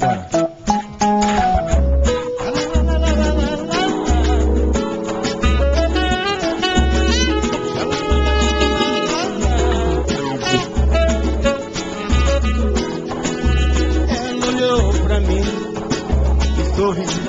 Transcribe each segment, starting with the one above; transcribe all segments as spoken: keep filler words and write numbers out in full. Bora. Ela olhou pra mim e sorriu.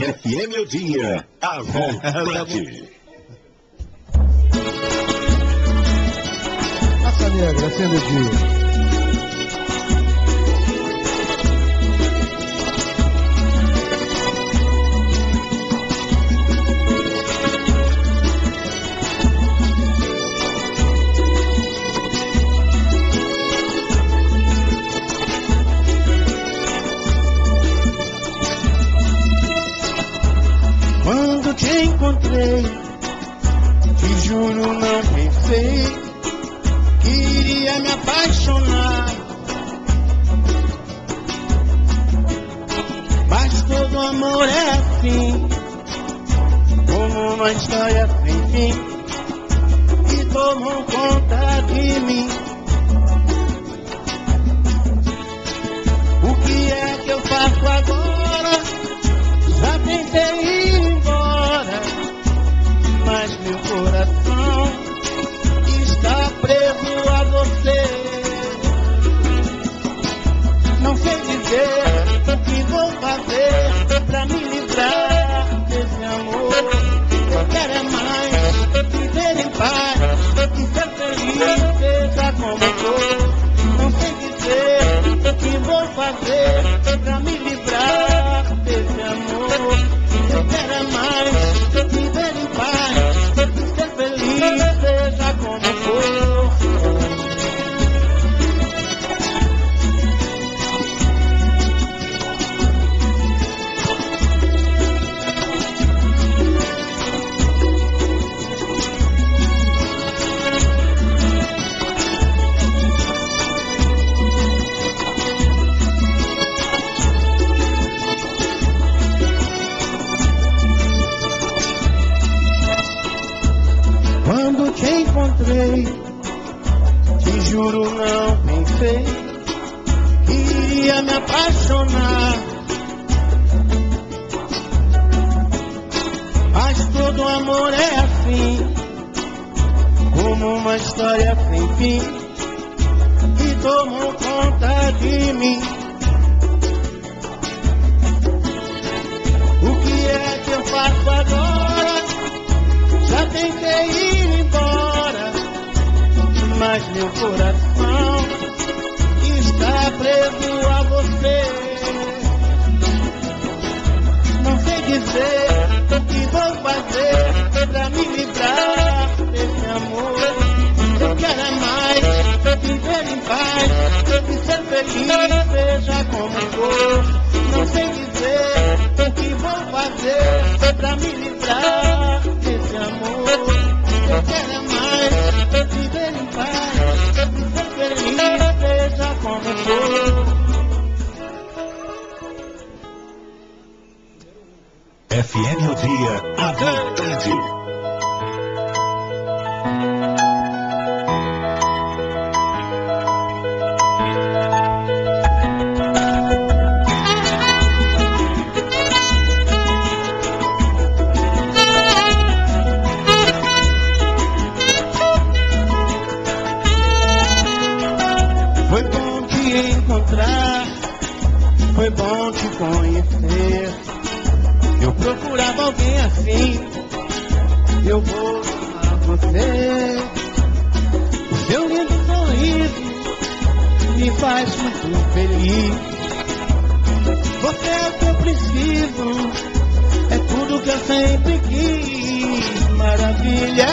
F M O Dia, a vontade. Raça Negra, sendo dia. Te juro, não pensei que iria me apaixonar, mas todo amor é assim, como uma história sem fim que tomou conta de mim. O que é que eu faço encontrei, te juro não pensei que iria me apaixonar. Mas todo amor é assim, como uma história sem fim, que tomou conta de mim. O que é que eu faço agora? Já tentei ir embora, mas meu coração está preso a você. Não sei dizer o que vou fazer pra me livrar desse amor. Eu quero é mais viver em paz e ser feliz, seja como for. Não sei dizer o que vou fazer pra me livrar desse amor. Eu quero mais viver em paz e ser feliz, seja como for. F M O Dia, a vontade. Foi bom te conhecer. Eu procurava alguém assim. Eu vou amar você. O seu lindo sorriso me faz muito feliz. Você é o que eu preciso, é tudo que eu sempre quis. Maravilha,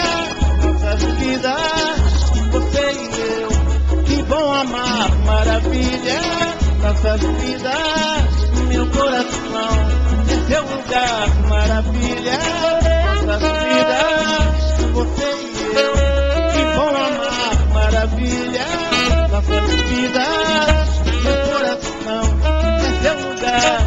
nossas vidas, você e eu. Que bom amar, maravilha. Nossas vidas, meu coração, em seu lugar, maravilha. Nossas vidas, você e eu, que bom amar, maravilha. Nossas vidas, meu coração, em seu lugar.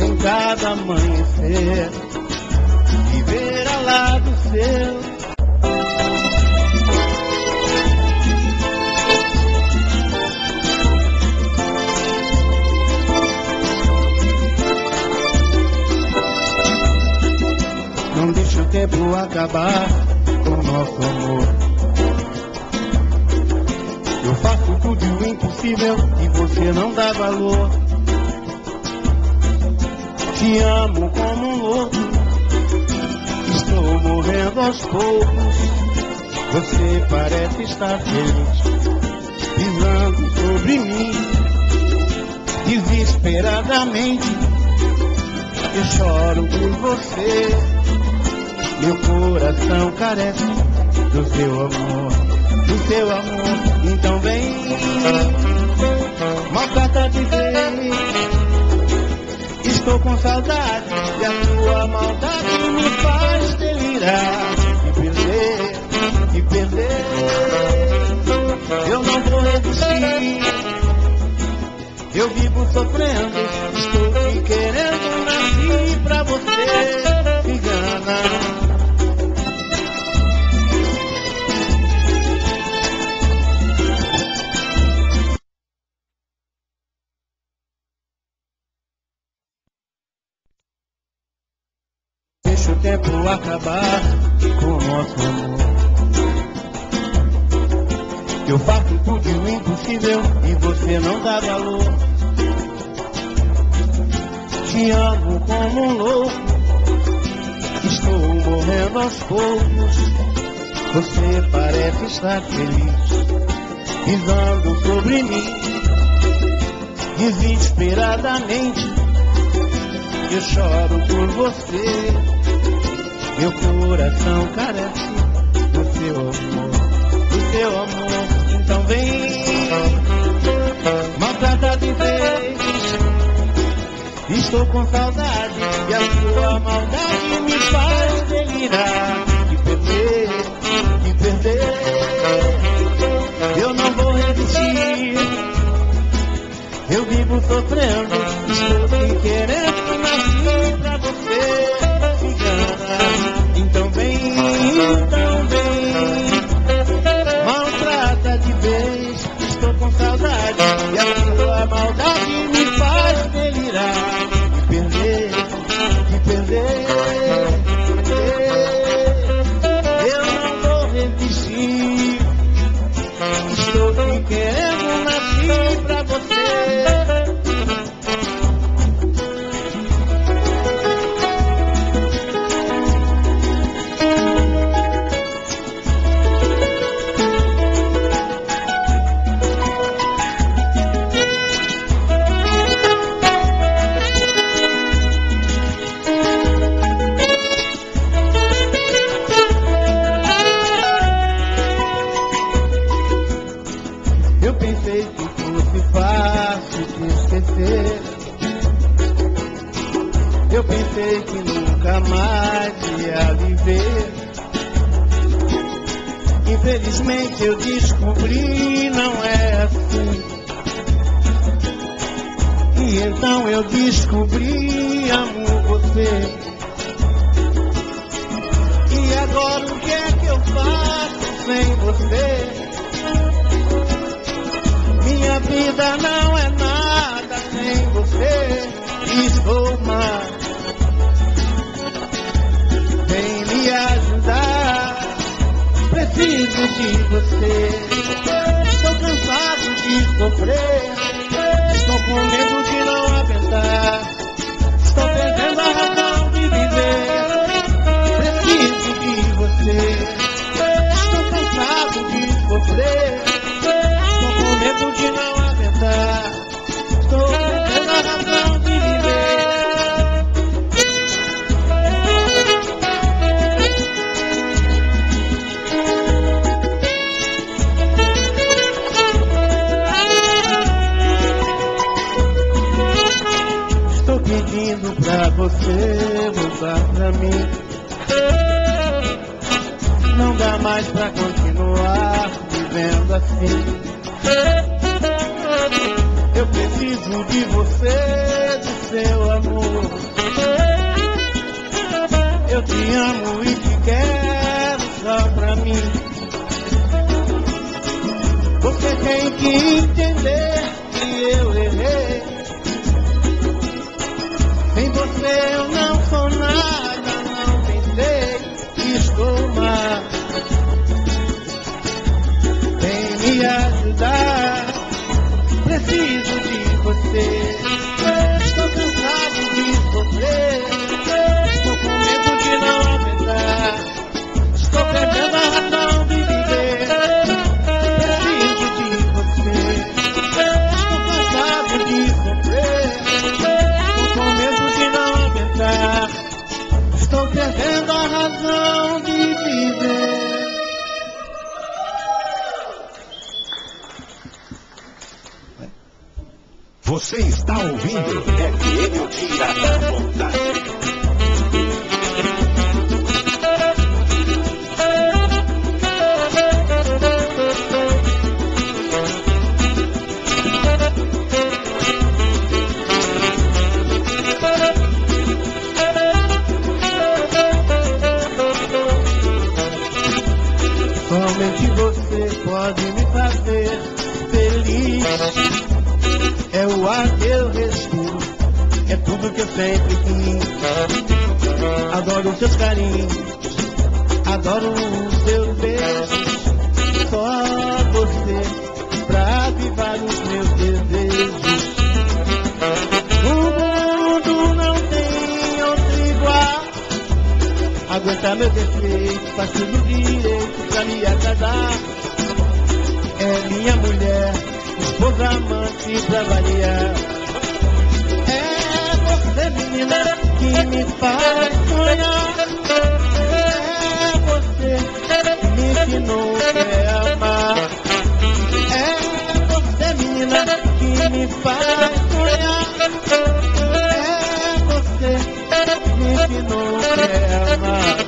Em cada amanhecer, viver ao lado seu. Não deixe o tempo acabar com o nosso amor. Eu faço tudo o impossível e você não dá valor. Te amo como um louco, estou morrendo aos poucos. Você parece estar feliz, pisando sobre mim. Desesperadamente, eu choro por você. Meu coração carece do seu amor, do seu amor. Então vem, maltrata de vez. Estou com saudade e a tua maldade me faz delirar. Me perder, me perder, eu não vou resistir. Eu vivo sofrendo, estou te querendo, nasci pra você, cigana. Tempo acabar com o nosso amor. Eu faço tudo o impossível e você não dá valor. Te amo como um louco, estou morrendo aos poucos. Você parece estar feliz, pisando sobre mim. Desesperadamente, eu choro por você. Meu coração carece do seu amor, do seu amor. Então vem, maltrata de vez. Estou com saudade e a sua maldade me faz delirar. Me perder, me perder. perder. Eu não vou repetir. Eu vivo sofrendo, estou te querendo, mas vim pra você ficar. Então vem, então vem, maltrata de vez. Estou com saudade e a tua maldade me faz delirar. Me perder, me perder. Infelizmente eu descobri, não é assim. E então eu descobri, amo você. E agora o que é que eu faço sem você? Minha vida não é nada sem você. Estou mal. Vem me ajudar. Preciso de você. Estou cansado de sofrer. Estou com medo de não aguentar. Estou perdendo a razão de viver. Preciso de você. Estou cansado de sofrer. Estou com medo de não aguentar. Estou perdendo a razão de viver. Pedindo pra você voltar pra mim. Não dá mais pra continuar vivendo assim. Eu preciso de você, do seu amor. Eu te amo e te quero só pra mim. Você tem que entender que eu errei. Sem você eu não sou nada, não pensei, estou mal. Vem me ajudar, preciso de você. Estou cansado de sofrer, estou com medo de não aguentar. Estou perdendo a razão de viver, preciso de você. Estou cansado de sofrer. Estou perdendo a razão de viver. Você está ouvindo F M O Dia da Vontade. Pode me fazer feliz. É o ar que eu respiro, é tudo que eu sempre quis. Adoro os seus carinhos, adoro os seus beijos. Só você pra avivar os meus desejos. O mundo não tem outro igual. Aguentar meus defeitos, faço o direito pra me agradar. É minha mulher, esposa, amante pra variar. É você, menina, que me faz sonhar. É você que me ensinou a amar. É você, menina, que me faz sonhar. É você que me ensinou a amar.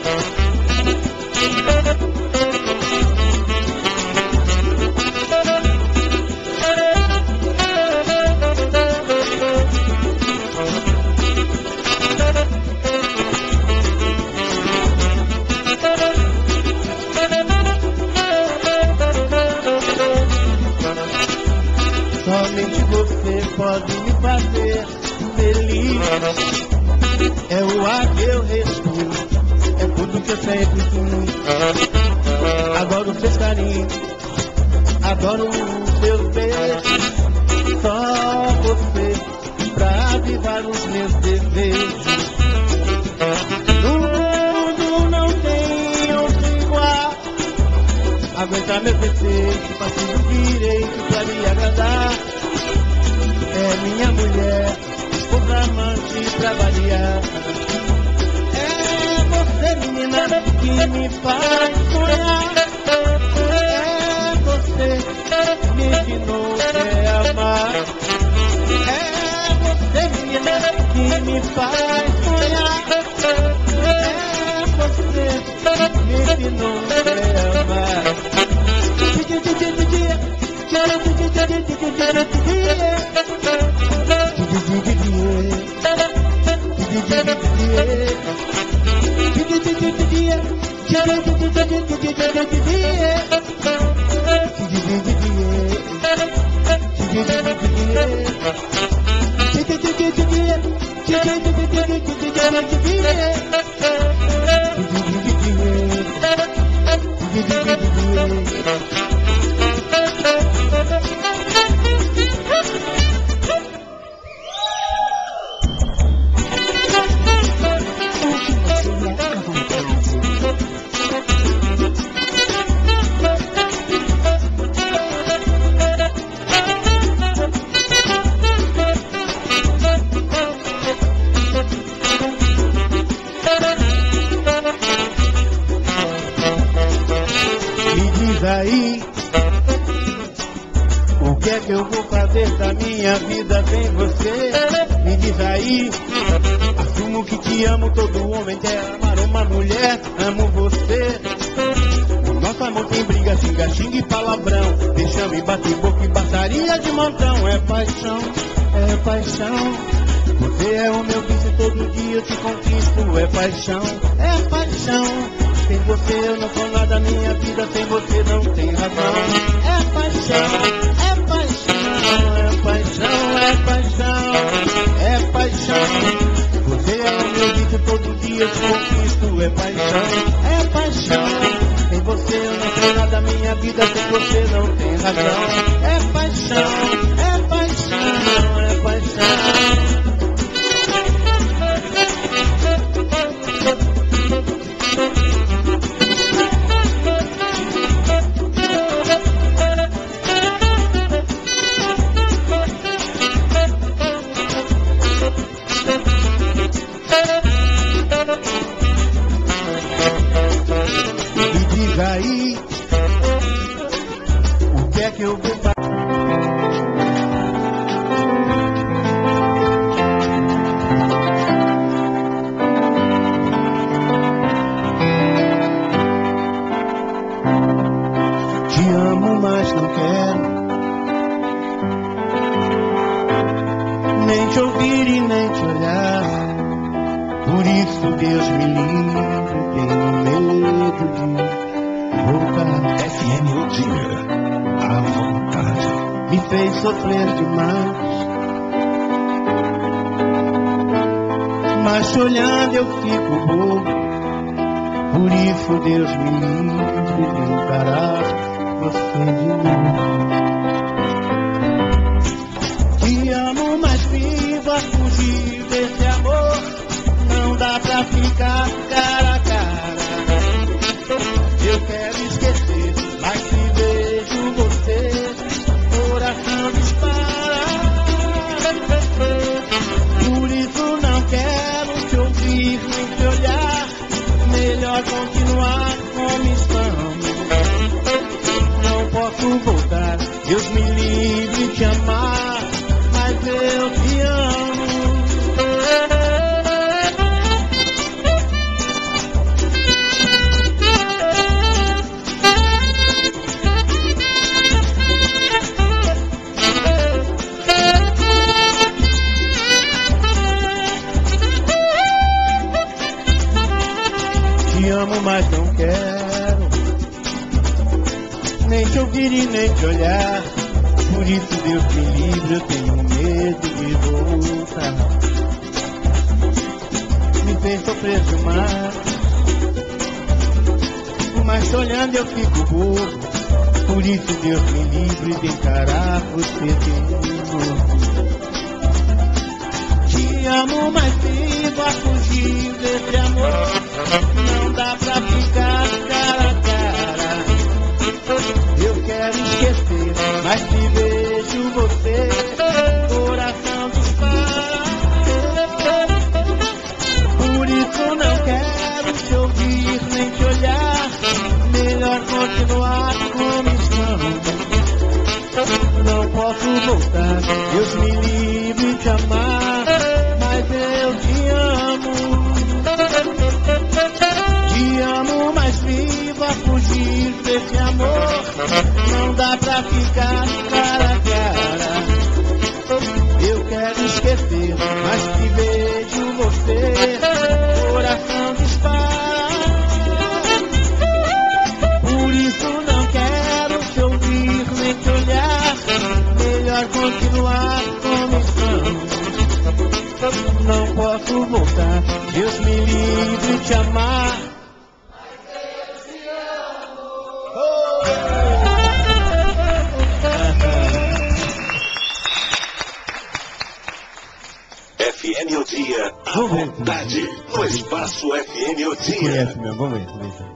É o ar que eu respiro, é tudo que eu sempre fui. Adoro o seu carinho, adoro o seu beijo. Só você pra avivar os meus desejos. No mundo não tem outro igual. Aguentar meus desejos, faço o direito pra me agradar. É minha mulher, outra amante pra variar. É você, menina, que me faz sonhar. É você, me ensinou a amar. É você, menina, que me faz sonhar. É você, me ensinou a amar. Por isso Deus me livre, eu tenho medo de voltar. vez tô preso mais. Mas te olhando eu fico burro. Por isso Deus me livre de encarar você de novo. Te amo, mas vivo a fugir desse amor. Não dá pra ficar cara a cara. Eu quero esquecer, mas te vejo você, coração dispara. Por isso não quero te ouvir nem te olhar. Melhor continuar como estamos. Não posso voltar, Deus me livre de amar, mas eu te amo. Te amo, mas vivo a fugir desse amor. Não dá pra ficar cara a cara. Eu quero esquecer, mas te vejo você, coração dispara. Por isso não quero te ouvir nem te olhar. Melhor continuar como estamos. Não posso voltar, Deus me livre de amar. F M O Dia, a vamos ver, vontade vamos ver. No espaço F M O Dia. Conhece, meu, vamos ver, vamos ver.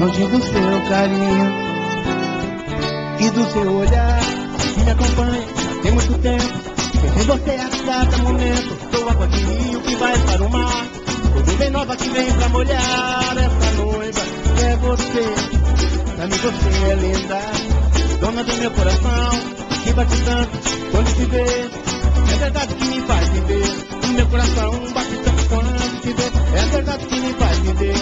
Longe do seu carinho e do seu olhar que me acompanha, tem muito tempo. Sem você a cada momento, sou água de rio que vai para o mar. Tudo bem nova que vem pra molhar essa noiva que é você. Pra mim você é linda, dona do meu coração que bate tanto quando te vejo. É verdade que me faz viver, o meu coração bate tanto quando te vejo. É verdade que me faz viver.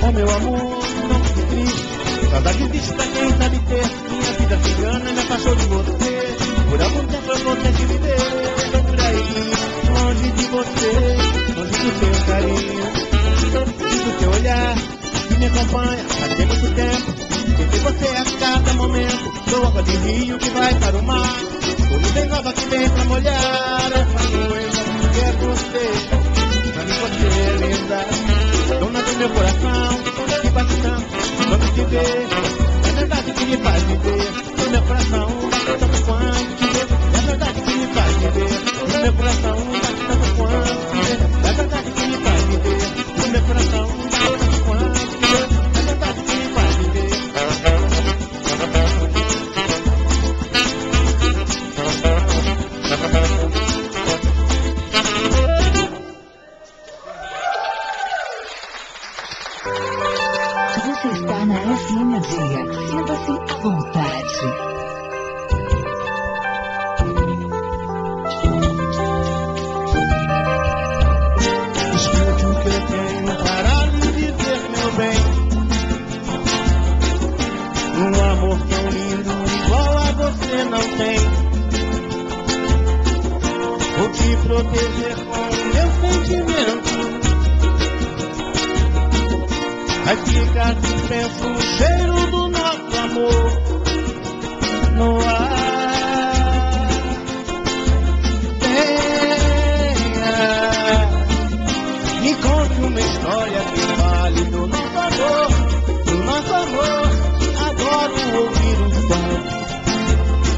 Oh, meu amor, não fique triste. Saudade disso pra quem sabe ter. Minha vida cigana me afastou de você. Por algum tempo eu vou ter que viver por aí, longe de você, longe do seu carinho e do teu olhar que me acompanha há tem muito tempo. Entre você a cada momento, sou água de rio que vai para o mar. Como tem nova que vem pra molhar essa noiva que é você. Pra mim você é linda, dona do meu coração que bate tanto quando te vejo. É verdade que me faz viver, o meu coração bate tanto quando te vejo. É verdade que me faz viver, o meu coração bate tanto quando te vejo. É verdade que me faz viver. Meu coração, é verdade que me faz viver. Você está na F M O Dia, sinta-se à vontade. Não tem. Vou te proteger com meu sentimento. Vai ficar suspenso o cheiro do nosso amor no ar. Venha, me conte uma história que vale do nosso amor, do nosso amor. Adoro ouvir o som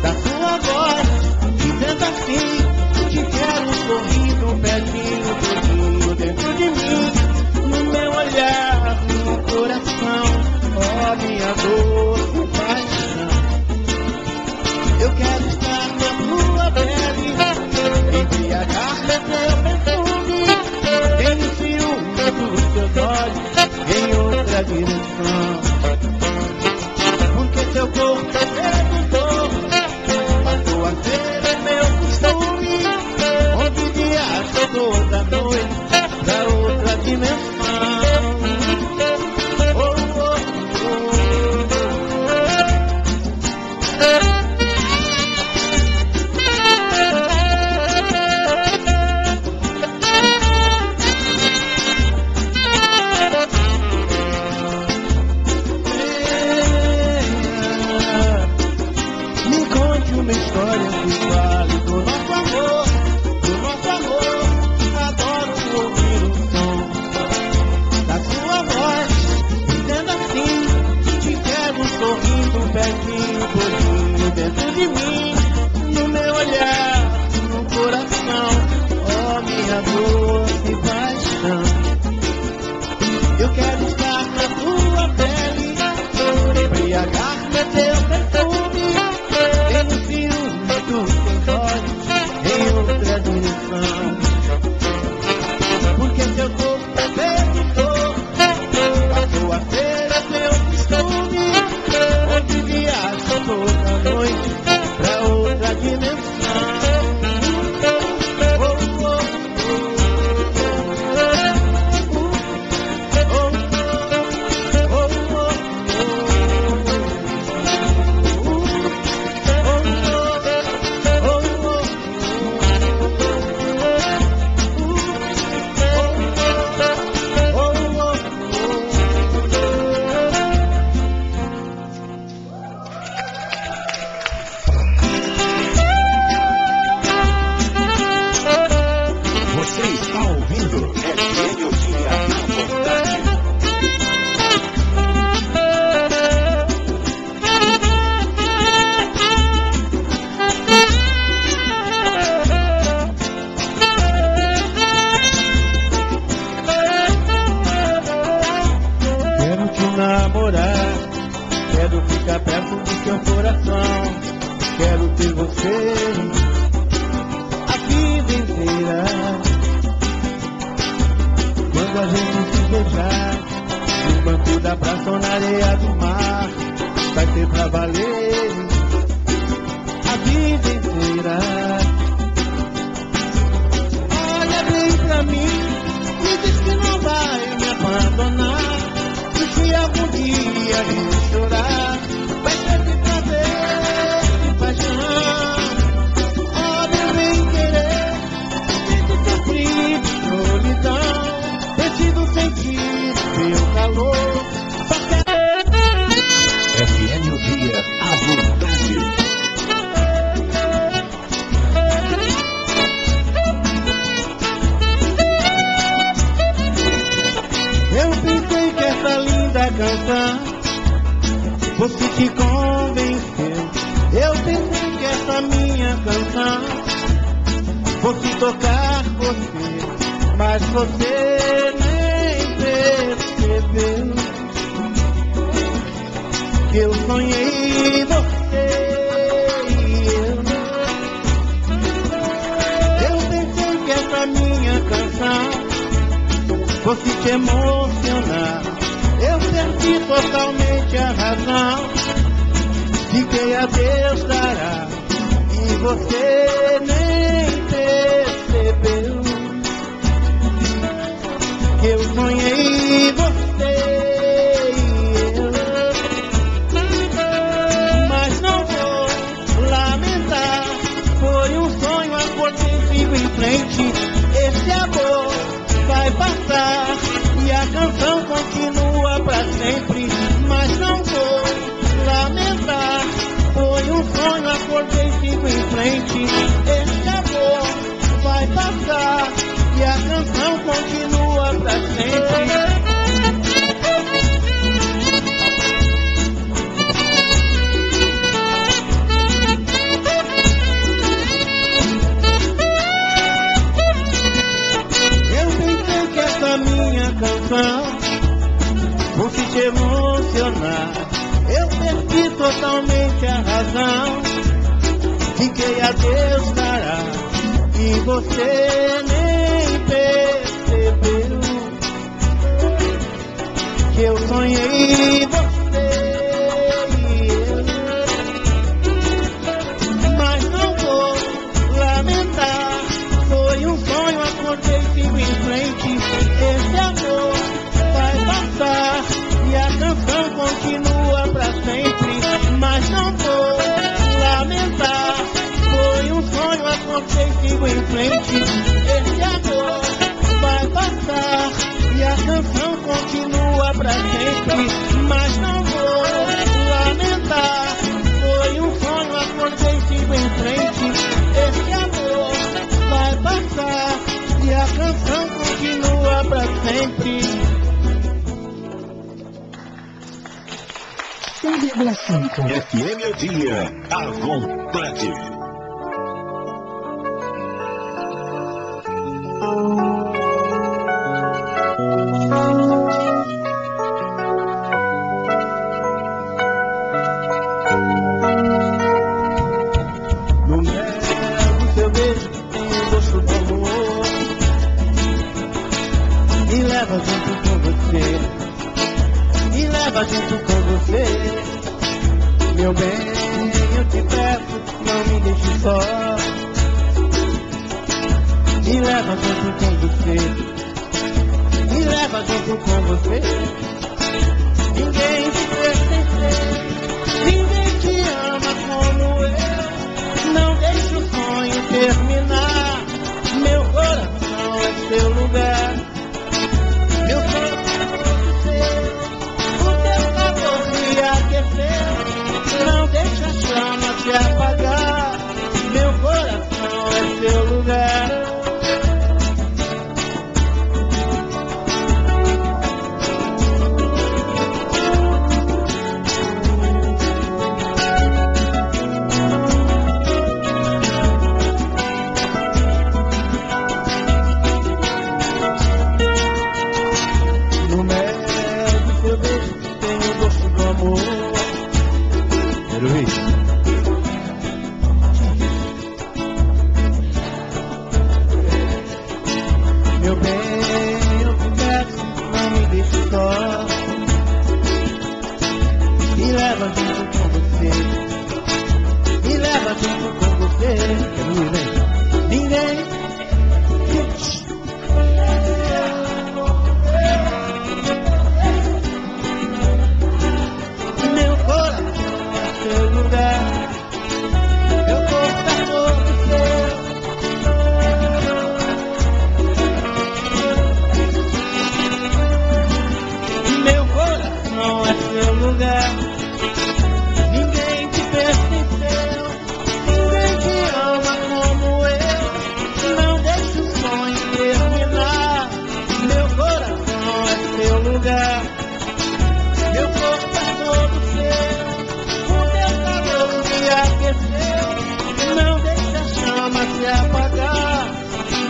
da sua voz, dizendo assim: te quero sorrindo, pertinho, pertinho, dentro de mim. No meu olhar, no coração, ó minha dor, paixão. coração, porque teu corpo tá perguntou, a tua feira é meu costume, onde dia toda noite da outra dimensão. Oh, oh, oh, oh. Eu eu sonhei em você. Mas não vou lamentar, foi um sonho, acordei simplesmente. Esse amor vai passar e a canção continua pra sempre. Mas não vou lamentar, foi um sonho, acordei simplesmente. Esse amor vai passar e a canção continua pra sempre, mas não vou lamentar. Foi um sonho, acordei, sigo em frente. Esse amor vai passar e a canção continua pra sempre. cem vírgula cinco F M O Dia, à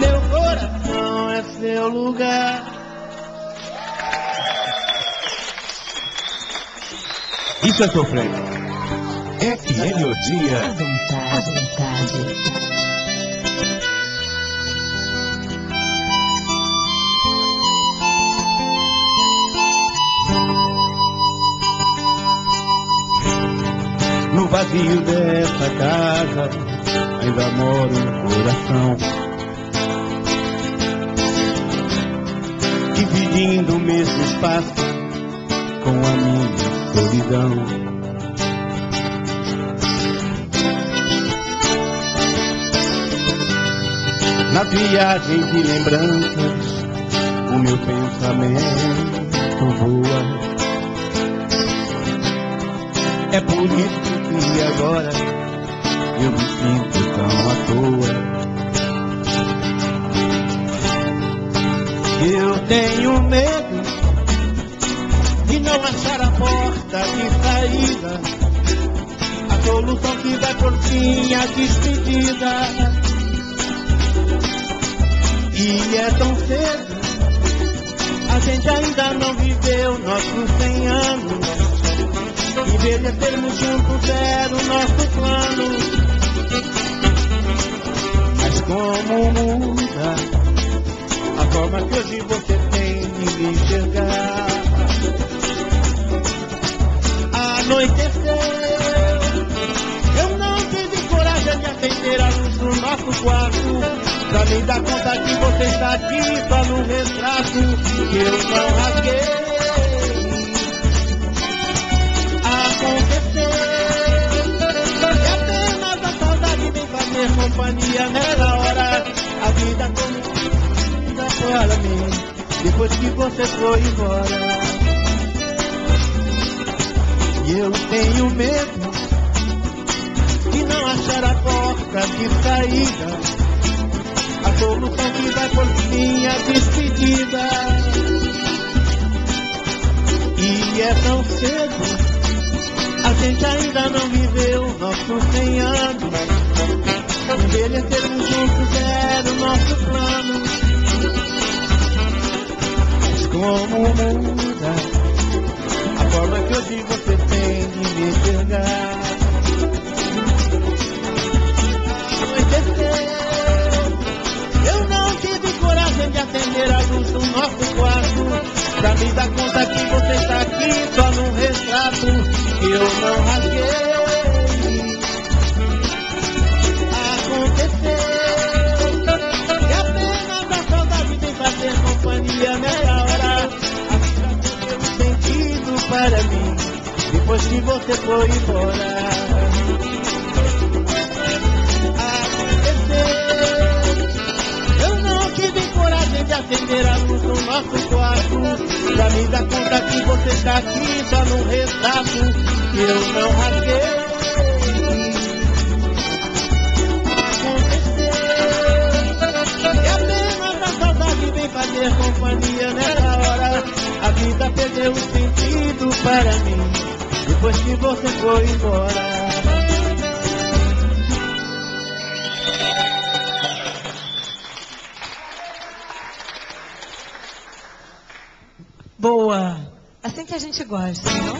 vontade. Isso é sofrer. F M O Dia. À vontade, à vontade. No vazio dessa casa ainda mora um coração, dividindo o mesmo espaço com a minha solidão. Na viagem de lembranças, o meu pensamento voa. É por isso que agora eu me sinto tão à toa. Eu tenho medo de não achar a porta de saída, a solução que vai por fim a despedida. E é tão cedo, a gente ainda não viveu nossos cem anos. Envelhecermos juntos era o nosso plano. Mas como muda a forma que hoje você tem de me enxergar. anoiteceu. Eu não tive coragem de acender a luz no nosso quarto, pra me dar conta que você está aqui só no retrato que eu não rasguei. Companhia nessa hora, a vida toda foi para mim, depois que você foi embora. E eu tenho medo de não achar a porta de saída, a solução que vai por minha despedida. E é tão cedo, a gente ainda não viveu nossos cem anos. Envelhecermos juntos era o nosso plano. Mas como muda a forma que hoje você tem de me enxergar. Anoiteceu, eu não tive coragem de acender a luz do nosso quarto, pra me dar conta que você está aqui só num retrato que eu não rasguei. Para mim, depois que você foi embora. Aconteceu, eu não tive coragem de acender a luz no nosso quarto, pra me dar conta que você está aqui só no retrato que eu não rasguei. Aconteceu, e apenas a saudade vem fazer companhia nessa hora. A vida perdeu o sentido para mim, depois que você foi embora. Boa! Assim que a gente gosta, não?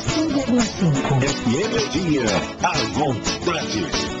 cem vírgula cinco F M O Dia, à vontade.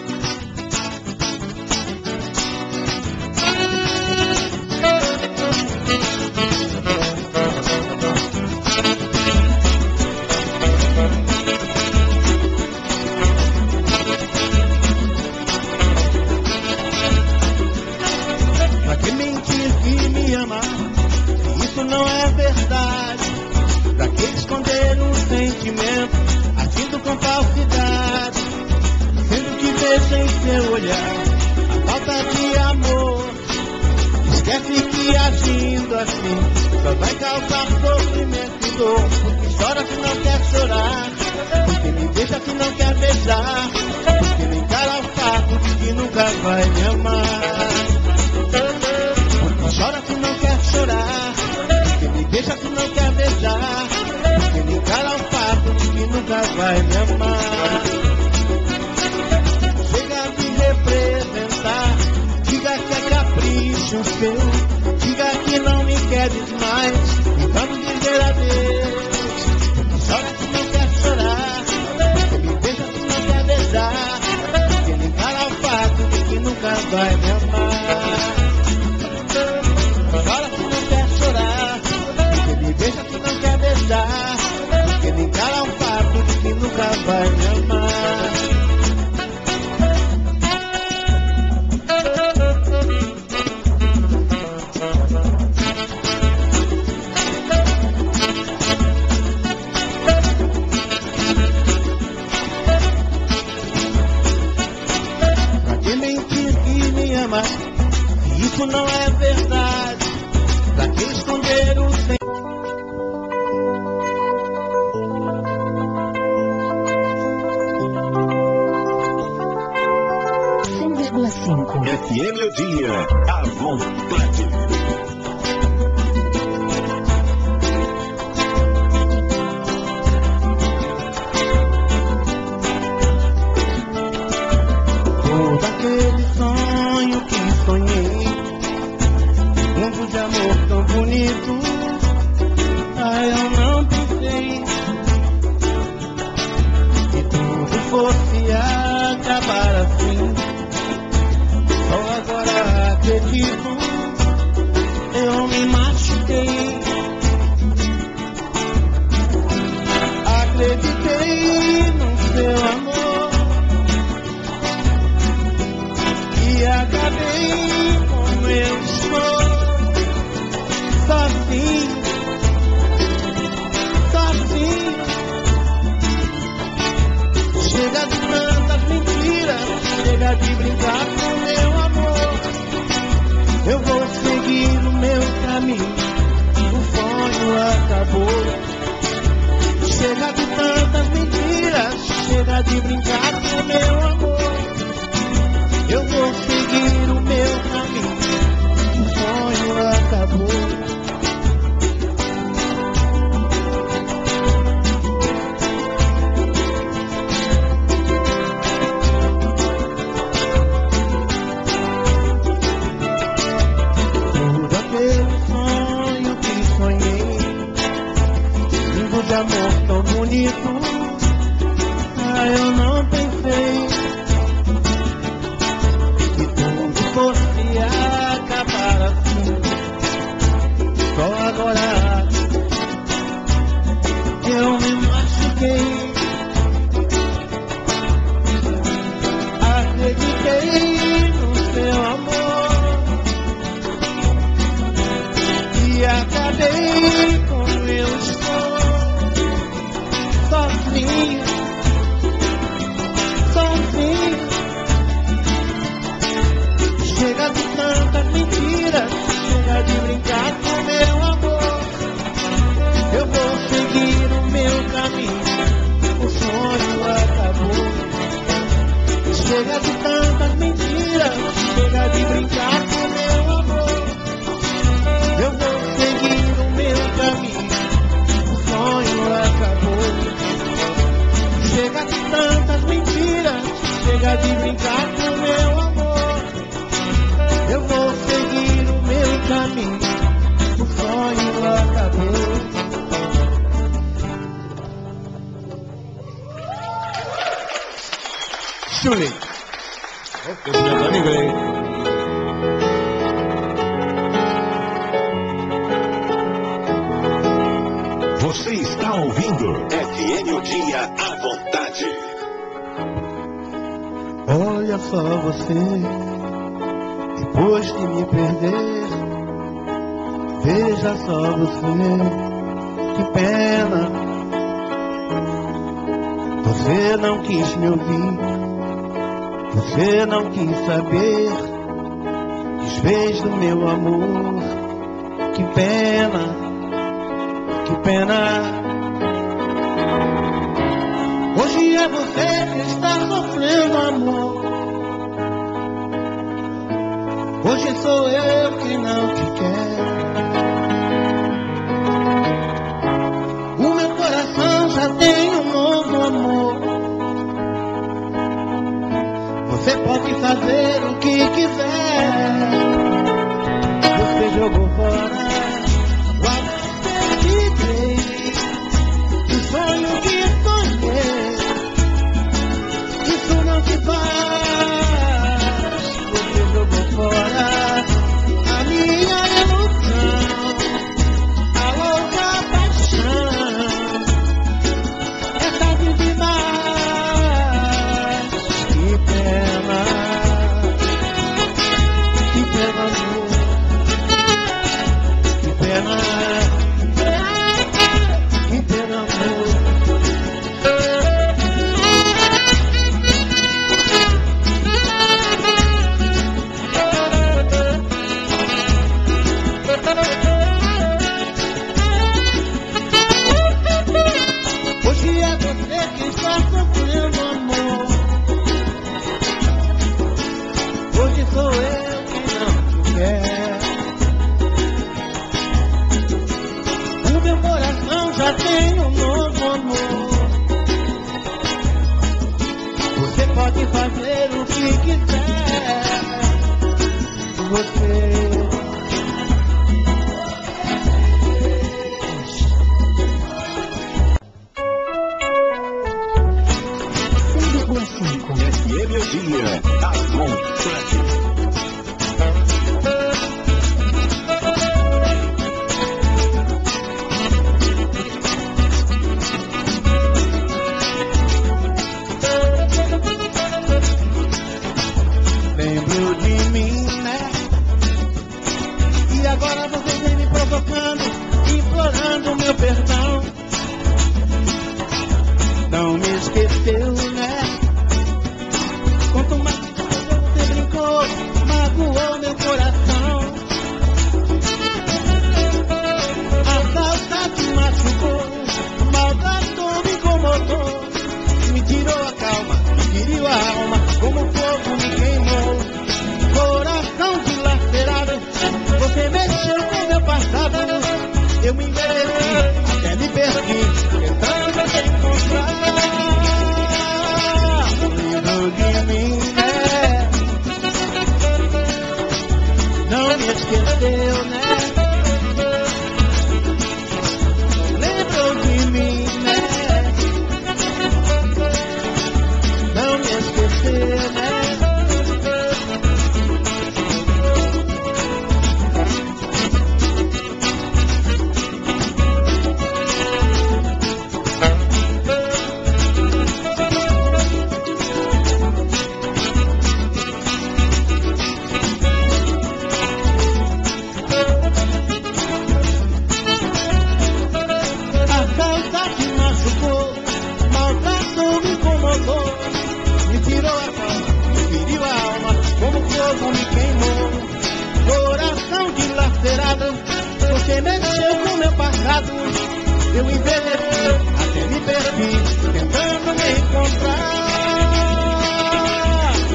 Acabar assim, só agora acredito. acreditei no seu amor e acabei como eu estou, sozinho, sozinho. Chega de tantas mentiras, chega de brincar com meu amor. Eu vou seguir o meu caminho, o sonho acabou. Chega de tantas mentiras, chega de brincar com meu amor. Eu vou seguir o meu caminho, o sonho acabou. Muda pelo sonho que sonhei, lindo de amor. Ah, eu não pensei que tudo fosse acabar assim. Só agora eu me machuquei. Acreditei no seu amor e acabei como eu estou. Sozinho, sozinho. Chega de tantas mentiras, chega de brincar com meu amor. Eu vou seguir o meu caminho, o sonho acabou. Chega de tantas mentiras, chega de brincar com meu amor. Eu vou seguir o meu caminho, o sonho acabou. Chega de tantas mentiras, chega de brincar com meu amor. Eu vou seguir o meu caminho, o sonho acabou. Julie. Okay. Você está ouvindo F M O Dia à vontade. Olha só você, depois de me perder. Veja só você, que pena. Você não quis me ouvir, você não quis saber. Desfez do meu amor, que pena. Que pena. Hoje é você que está sofrendo, amor. Hoje sou eu que não te quero. O meu coração já tem um novo amor. Você pode fazer o que quiser. Você jogou fora. não me esqueceu, né? Quanto mais você brincou, magoou meu coração. A saudade machucou, maltratou, me incomodou, me tirou a calma, me feriu a alma, como o fogo me queimou. Coração dilacerado, você mexeu com meu passado. Eu me envereci, até me perdi, tentando te encontrar. Cuidou de mim, né? Não me esqueceu, né? Lembrou de mim, né? Não me esqueceu, né? Você mexeu com meu passado, eu envelheci, até me perdi, tentando me encontrar.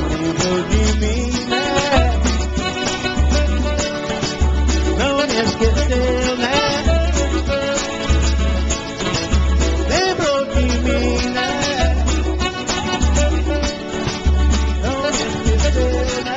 Cuidou de mim, né? Não me esqueceu, né? Lembrou de mim, né? Não me esqueceu, né?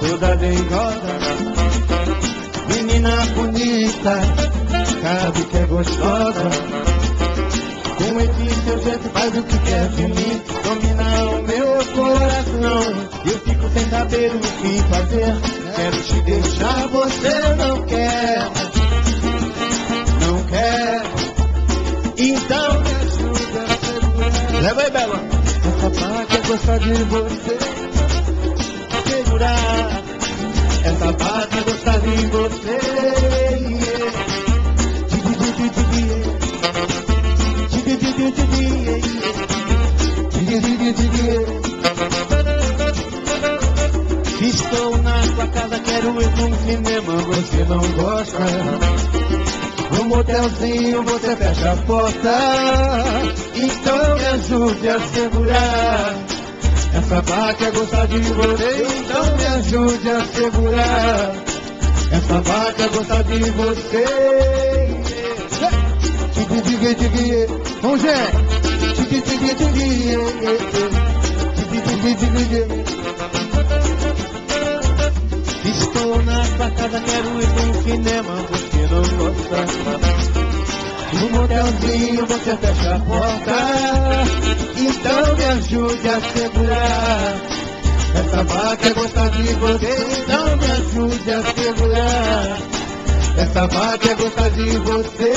Toda dengosa, menina bonita, sabe que é gostosa. Com esse seu jeito faz o que quer de mim, domina o meu coração. Eu fico sem saber o que fazer, quero te deixar, você não quer. Não quer, então me ajuda. Leva aí, Bela. Essa parte é gostar de você. Essa parte é gostar de você. Estou na sua casa, quero ir num cinema, você não gosta. No motelzinho você fecha a porta. Então me ajude a segurar. Essa vaca é gostar de você, então me ajude a segurar. Essa vaca é gostar de você. Tigui, tigui, tigui, bom jeito. Tigui, tigui, tigui, tigui, tigui, tigui. Estou na sua casa, quero ir para um cinema, você não gosta. No motelzinho você fecha a porta. Então me ajude a segurar. Essa vaca é gostar de você. Então me ajude a segurar. Essa vaca é gostar de você.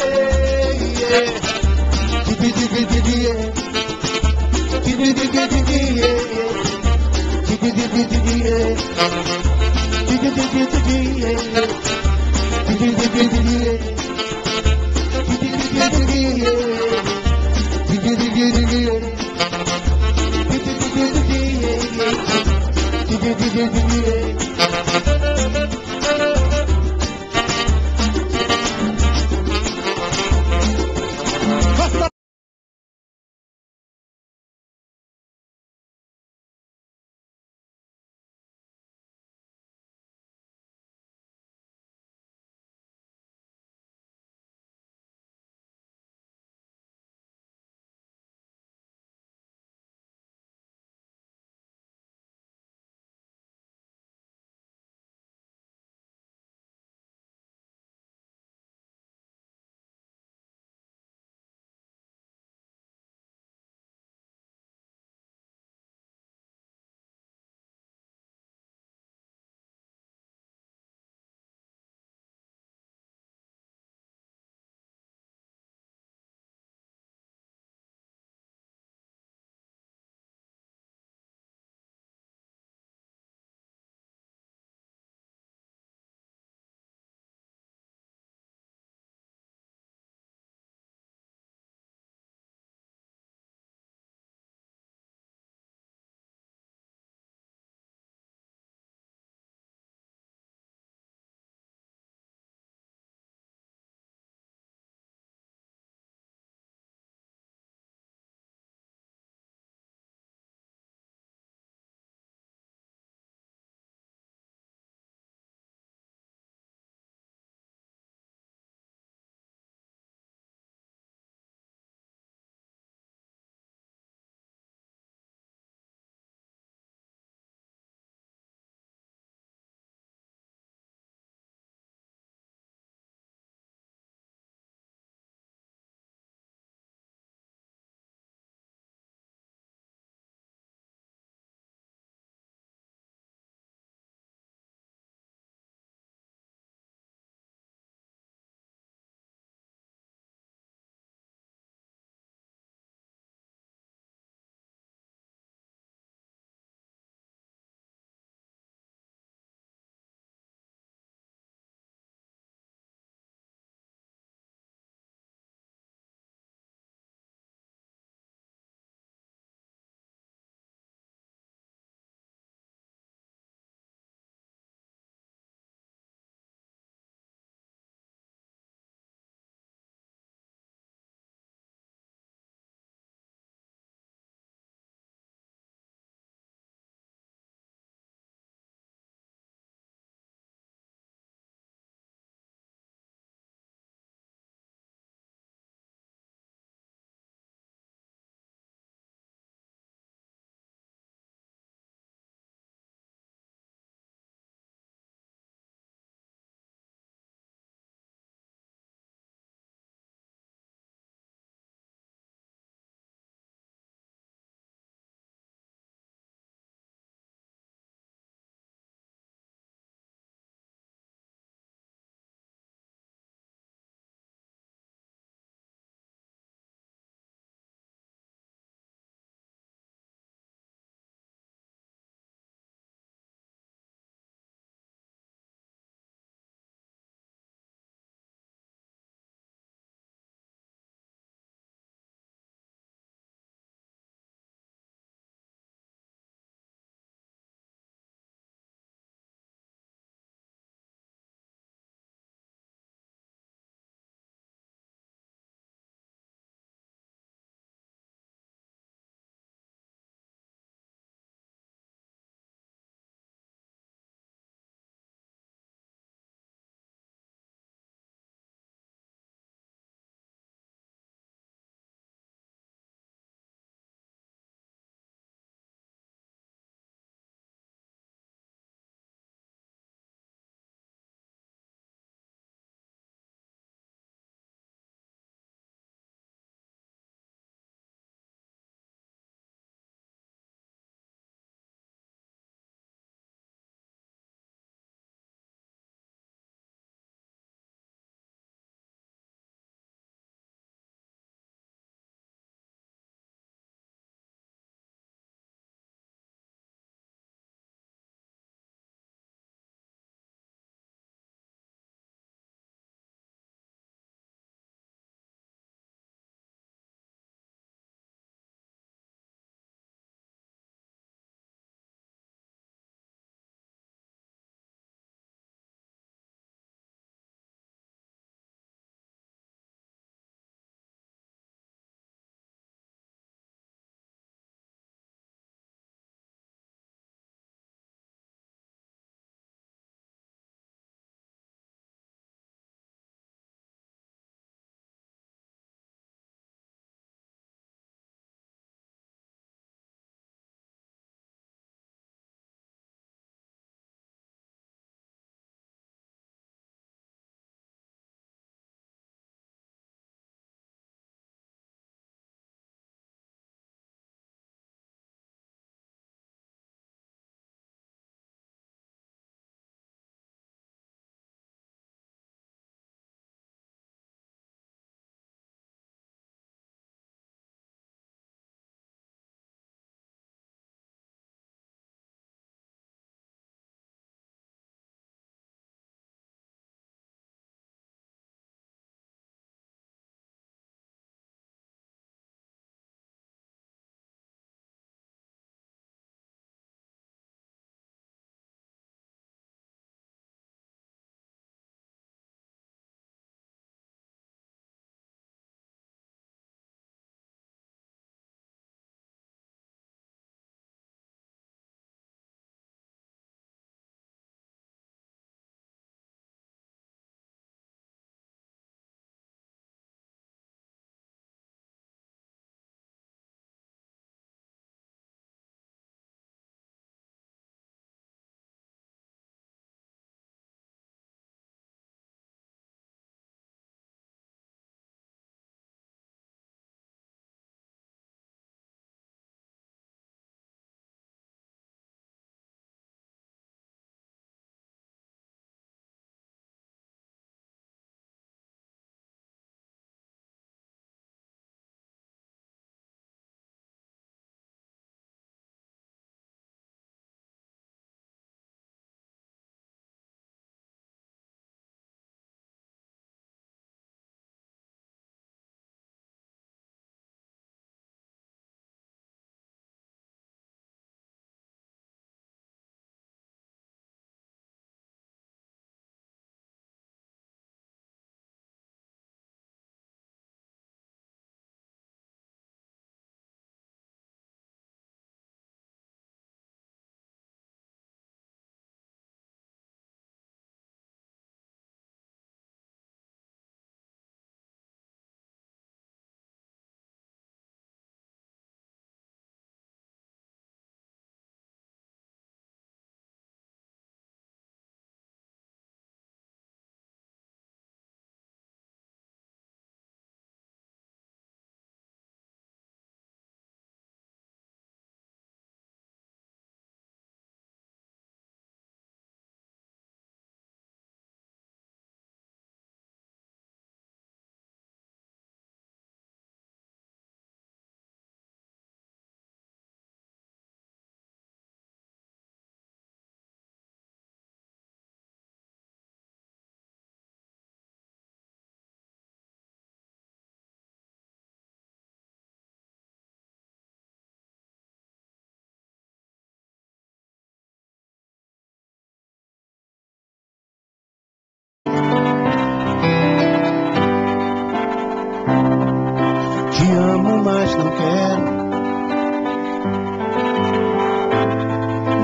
amo, mas não quero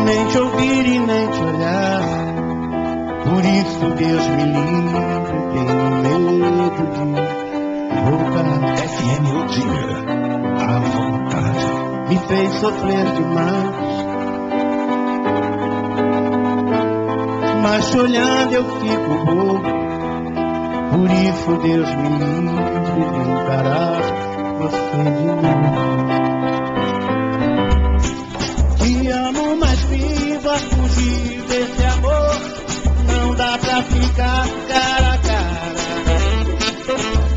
nem te ouvir e nem te olhar. Por isso, Deus me livre, tenho medo de voltar. F M O Dia, à vontade, me fez sofrer demais. Mas te olhando eu fico bobo. Por isso, Deus me livre de encarar você de novo. Te amo, mas vivo a fugir desse amor. Não dá pra ficar cara a cara.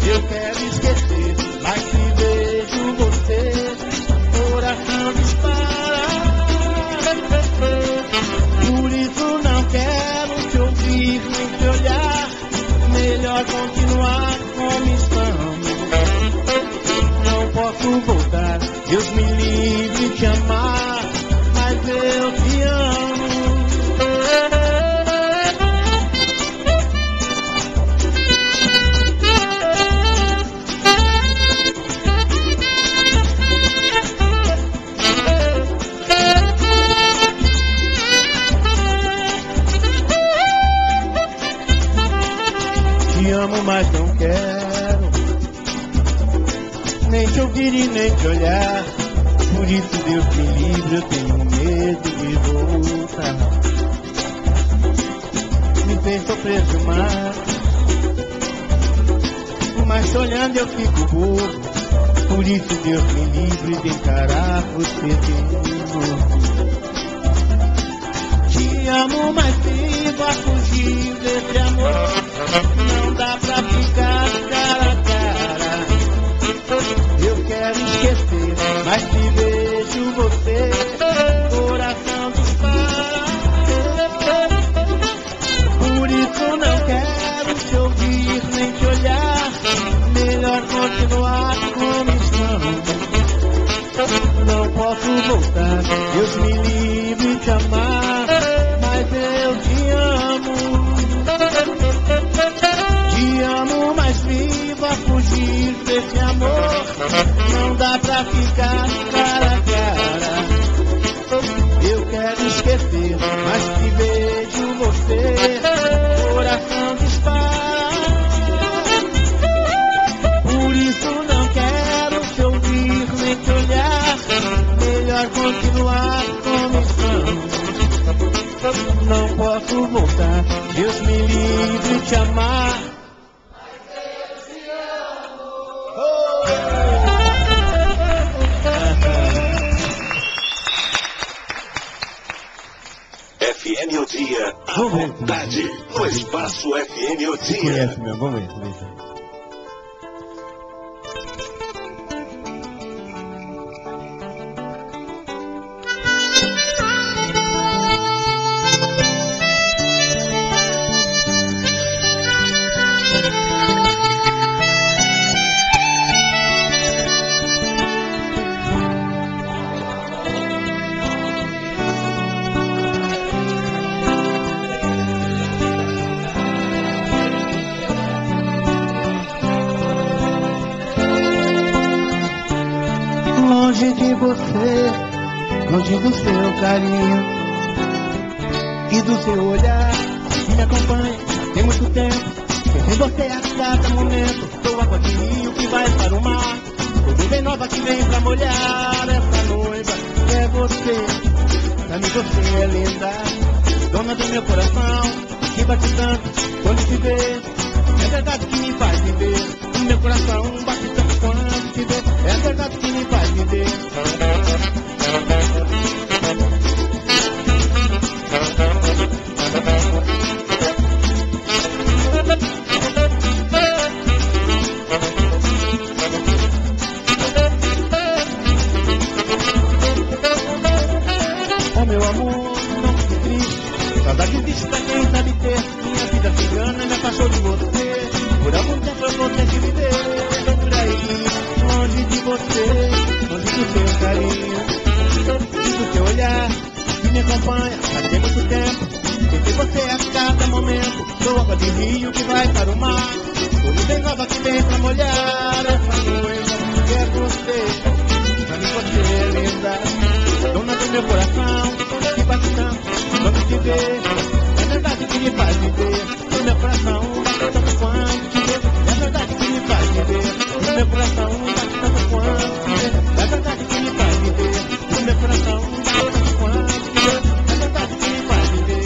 Eu quero esquecer, mas se vejo você, coração dispara. Por isso não quero te ouvir nem te olhar. Melhor continuar como estamos. Não posso voltar, Deus me livre de te amar, mas eu te amo. Mas não quero nem te ouvir e nem te olhar. Por isso, Deus me livre, eu tenho medo de voltar. Me fez sofrer demais, mas te olhando eu fico bobo. Por isso, Deus me livre de encarar você de novo. Te amo, mas vivo a fugir desse amor. Não dá pra ficar cara a cara. Eu quero esquecer, mas se vejo você, coração dispara. Por isso não quero te ouvir nem te olhar. Melhor continuar como estamos. Não posso voltar, Deus me livre de amar, mas eu te amo. Te amo, mas vivo a fugir desse amor. Não dá pra ficar cara a cara. Eu quero esquecer, mas se vejo você, coração dispara. Por isso não quero te ouvir nem te olhar. Melhor continuar como estamos. Não posso voltar, Deus me livre de te amar. F M O Dia, à vontade, no espaço F M O Dia. Conhece, meu, vamos ver, vamos ver. Longe do seu carinho e do seu olhar que me acompanha tem muito tempo. Sem você a cada momento, sou água de rio que vai para o mar, sou nuvem nova que vem pra molhar. Essa noiva é você, pra mim você é linda, dona do meu coração que bate tanto quando te vejo. É verdade que me faz viver, o meu coração bate tanto quando te vejo. É verdade que me faz viver. Oh, meu amor, não fique triste. Saudade disso pra quem sabe ter. Minha vida cigana me apaixonou de você. Por algum tempo eu vou ter que viver. Estou por aí, longe de você, longe do seu carinho, do teu olhar que me acompanha há tem muito tempo. Pensei você a cada momento, sou água de rio que vai para o mar, sou nuvem nova que vem pra molhar. Essa noiva quer você, pra mim você é linda, dona do meu coração, que bate tanto quando te vê. É verdade que me faz viver, no meu coração, tanto quanto te vê. É verdade que me faz viver, no meu coração, tanto quanto te vê. É verdade que me faz viver, no meu coração, tanto quanto te vê. É verdade que me faz viver.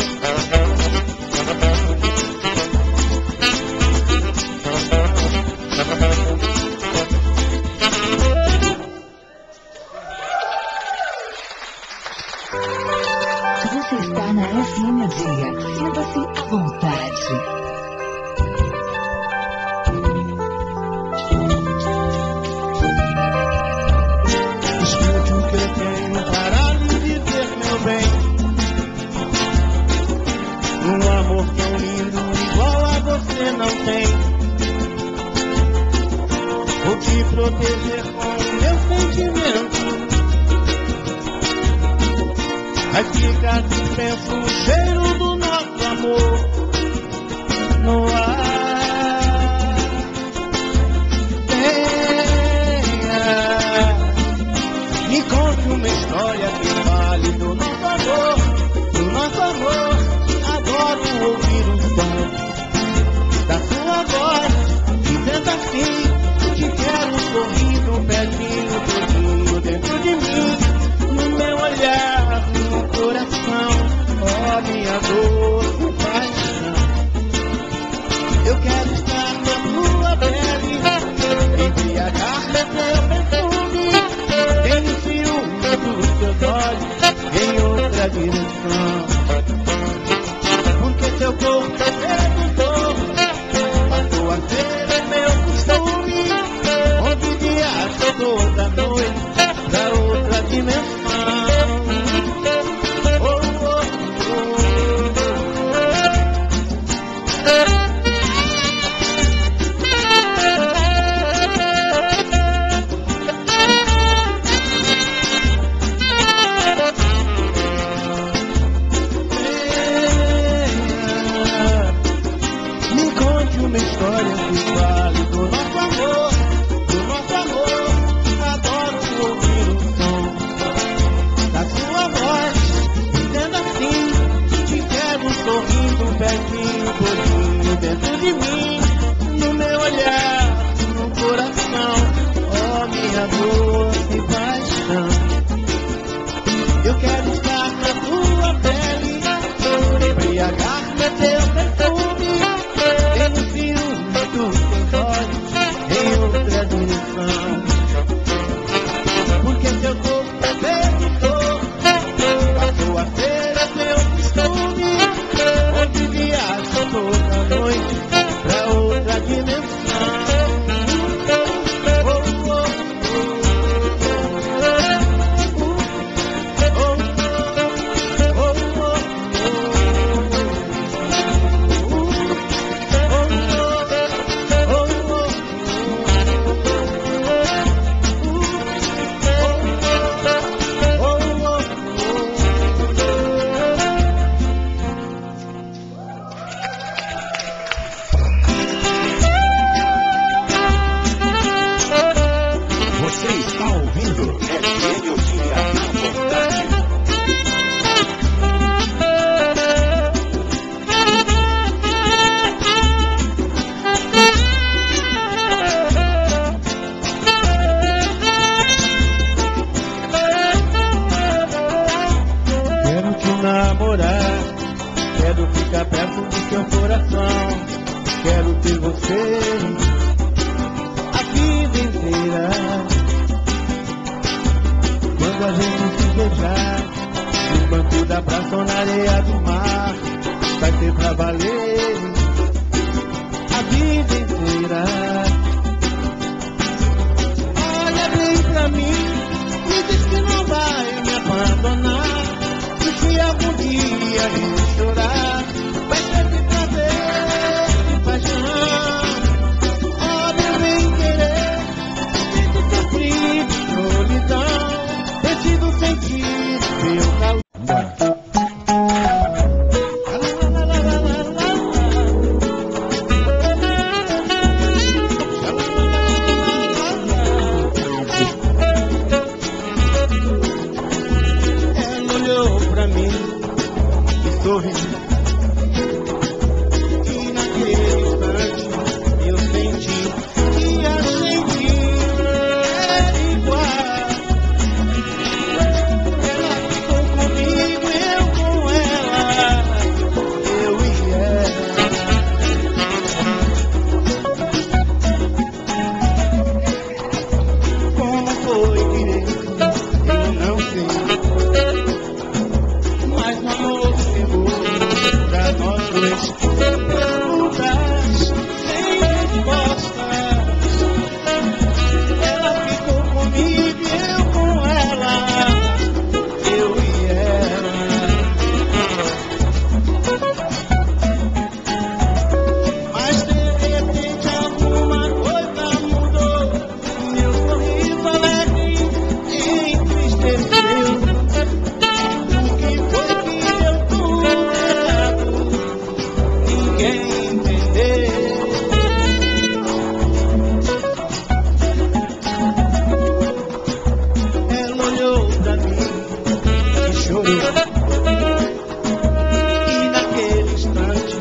E naquele instante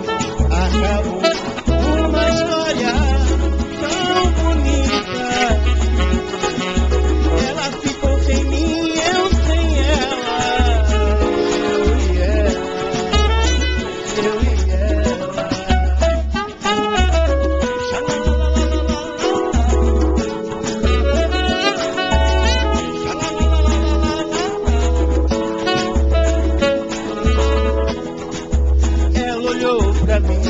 acabou uma história tão bonita. Ela ficou sem mim, eu sem ela. Eu e ela, eu e F M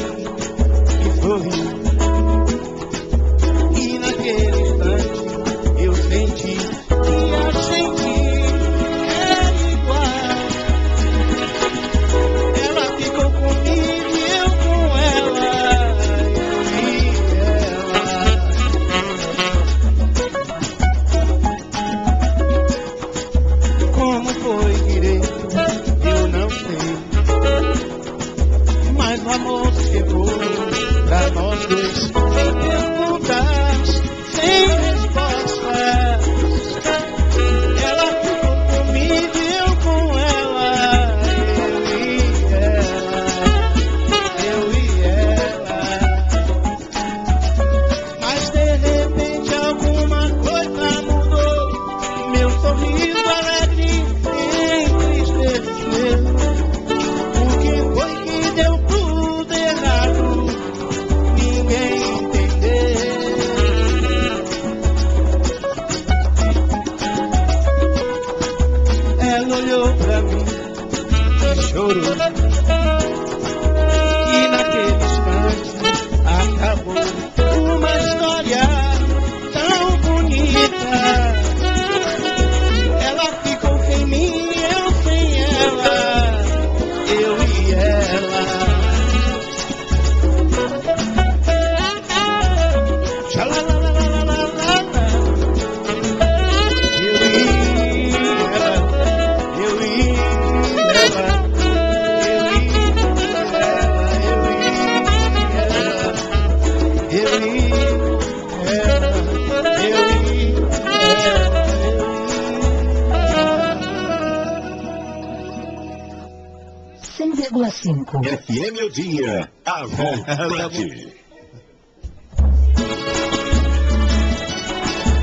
O Dia, a vontade.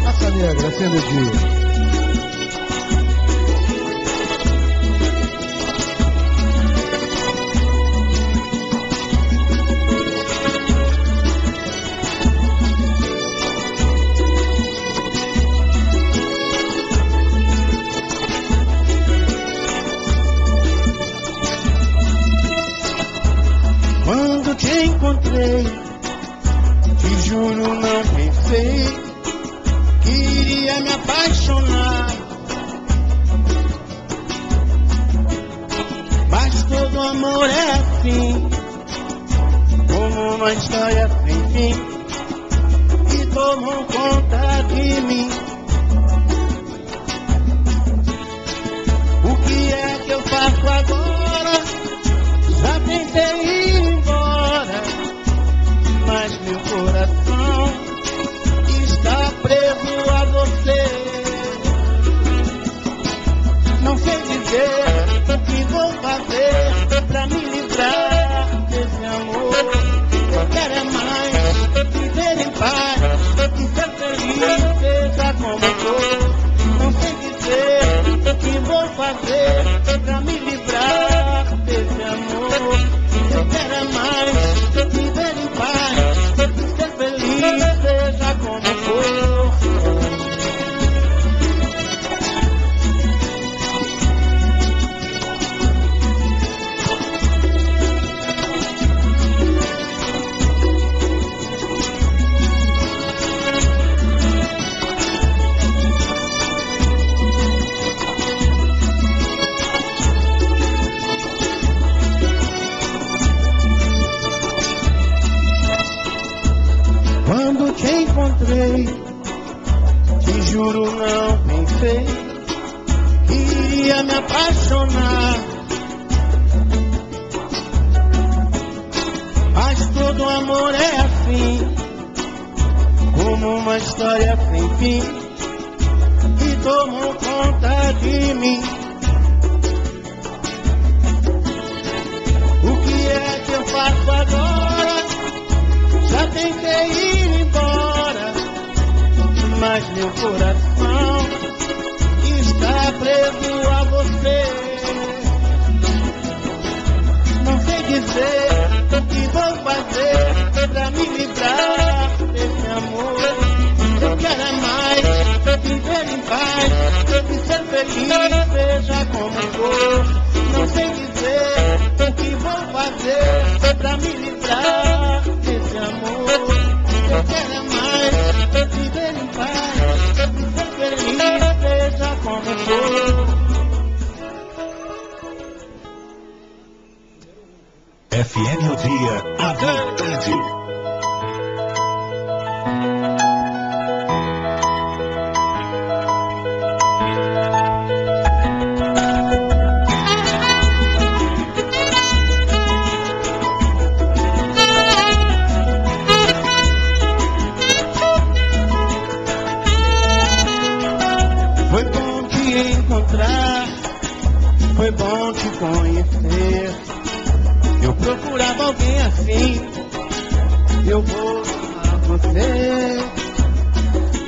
Raça Negra, F M O Dia. Encontrei, te juro, não pensei que iria me apaixonar, mas todo amor é assim, como uma história sem fim que tomou conta de mim. O que é que eu faço agora? Já tentei ir embora, mas meu coração está preso a você. Não sei dizer o que vou fazer pra me livrar desse amor. Eu quero é mais viver em paz, que ser feliz seja como for. Não sei dizer o que vou fazer pra me livrar desse amor. Eu quero é mais viver em paz, seja como for. Te encontrei, te juro, não pensei que iria me apaixonar, mas todo amor é assim, como uma história sem fim que tomou conta de mim. preso a você. Não sei dizer o que vou fazer pra me livrar desse amor. Eu quero é mais viver em paz e ser feliz, seja como for. Não sei dizer o que vou fazer pra me livrar desse amor. Eu quero é mais viver em paz e ser feliz, seja como for. F M O Dia, a verdade. Foi bom te encontrar, foi bom te conhecer. Eu procurava alguém assim, eu vou amar você.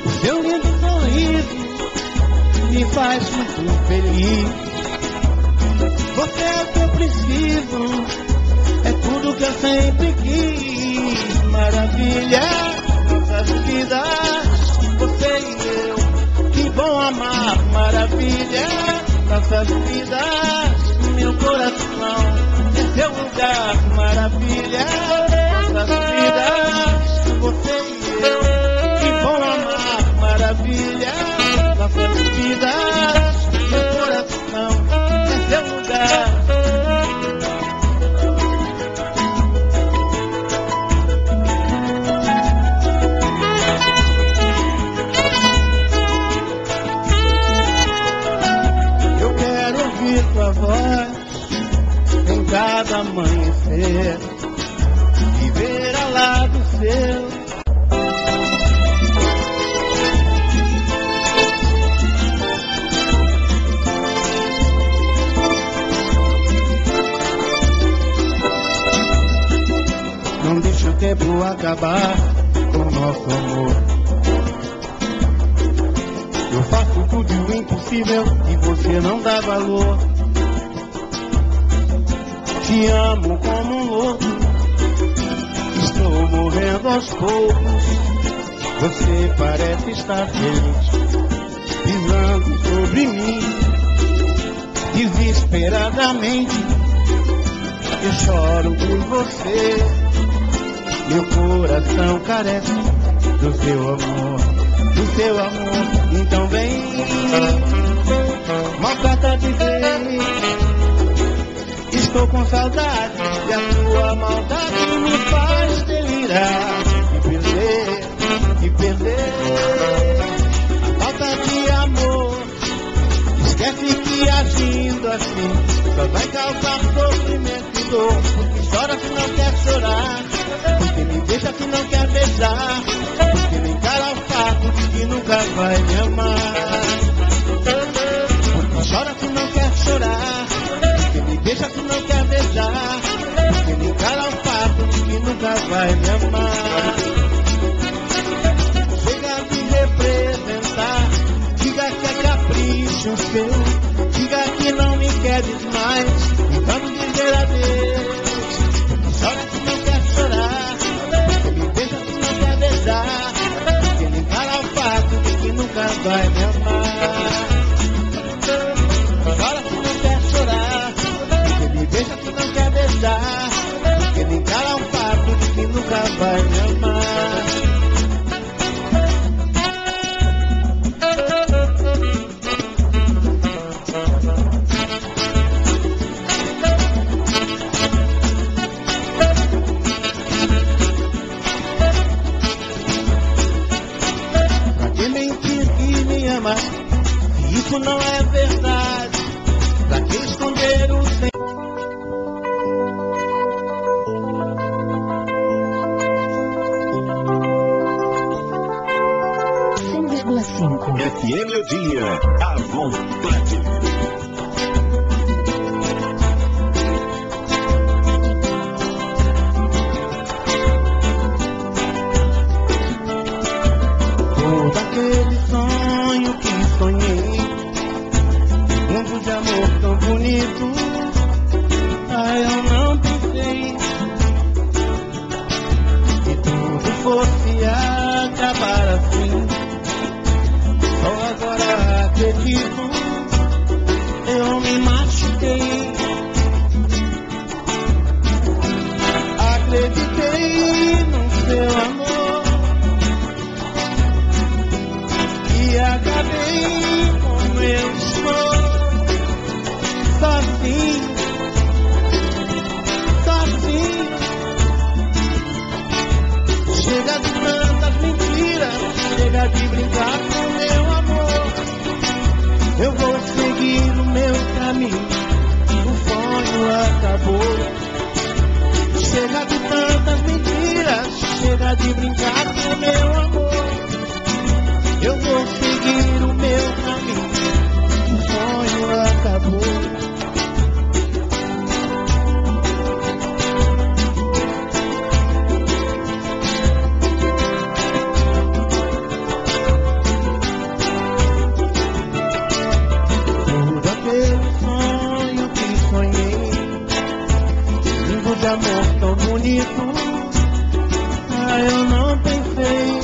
O seu lindo sorriso me faz muito feliz. Você é o que eu preciso, é tudo que eu sempre quis. Maravilha, nossas vidas, você e eu, que bom amar. Maravilha, nossas vidas, meu coração. Seu lugar, maravilha, nossas vidas, você e eu, que bom amar, maravilha, nossas vidas, meu coração, é seu lugar. Eu quero ouvir tua voz cada amanhecer e ver ao lado seu. Não deixe o tempo acabar com o nosso amor. Eu faço tudo o impossível e você não dá valor. Te amo como um louco, estou morrendo aos poucos. Você parece estar feliz, pisando sobre mim. Desesperadamente eu choro por você. Meu coração carece do seu amor, do seu amor. Então vem, maltrata de vez. Estou com saudade e a tua maldade me faz delirar. Me perder, me perder, a falta de amor. Esquece que agindo assim só vai causar sofrimento e dor. Porque chora se não quer chorar, porque me beija se não quer beijar, porque me encara o fato de que nunca vai me amar. Porque chora se não quer chorar, deixa que não quer beijar, porque me cala o fato de que nunca vai me amar. Chega de representar, diga que é capricho seu, diga que não me queres mais, e vamos dizer adeus. Chora que não quer chorar, porque me deixa que não quer beijar, porque me cala o fato de que nunca vai me amar. Que me cala um papo de que nunca vai me amar. Pra que mentir que me ama? Isso não é verdade. Pra que esconder o sentimento? F M O Dia, à vontade. Todo aquele sonho que sonhei acredito, eu me machuquei. Acreditei no seu amor e acabei como eu estou, sozinho, sozinho. Chega de tantas mentiras, chega de brincar com meu amor. Eu vou seguir o meu caminho, o sonho acabou. Chega de tantas mentiras, chega de brincar com meu amor. Eu vou seguir o meu caminho, o sonho acabou. Tudo aquele sonho que sonhei, lindo de amor tão bonito, ah, eu não pensei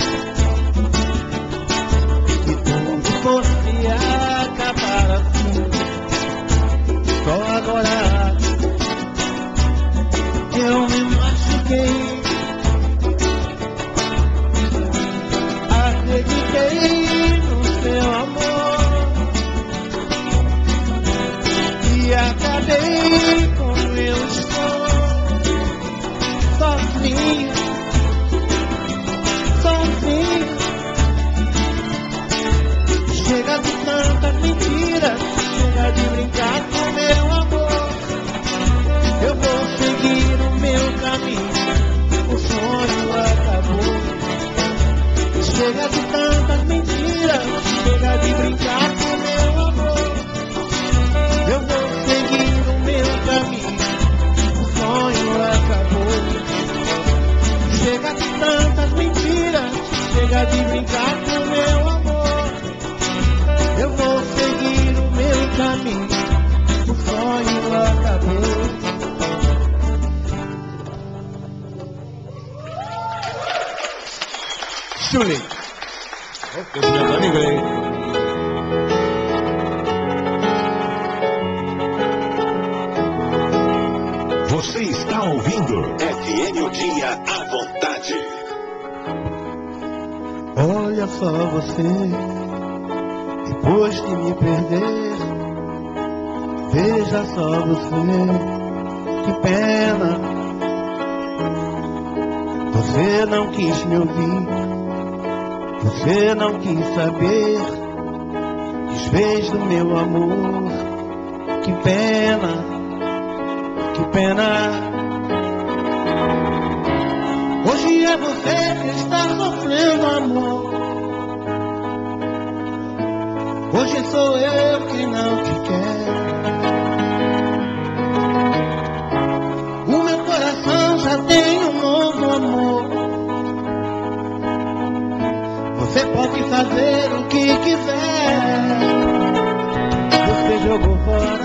que tudo fosse acabar assim. Só agora eu me machuquei. Acreditei no seu amor e acabei como eu estou. Sozinho, sozinho. Chega de tantas mentiras, chega de brincar com meu amor. Eu vou seguir o meu caminho, o sonho acabou. Chega de tantas mentiras, chega de brincar com meu amor. Eu vou seguir o meu caminho, o sonho acabou. Chega de tantas mentiras, chega de brincar com meu amor. Eu vou seguir o meu caminho, o sonho acabou. Julie. Okay. Você está ouvindo F M O Dia à vontade. Olha só você, depois de me perder. Veja só você, que pena. Você não quis me ouvir, você não quis saber. Desfez do meu amor, que pena. Que pena. Hoje é você que está sofrendo, amor. Hoje sou eu que não te quero. O meu coração já tem um novo amor. Você pode fazer o que quiser. Você jogou fora.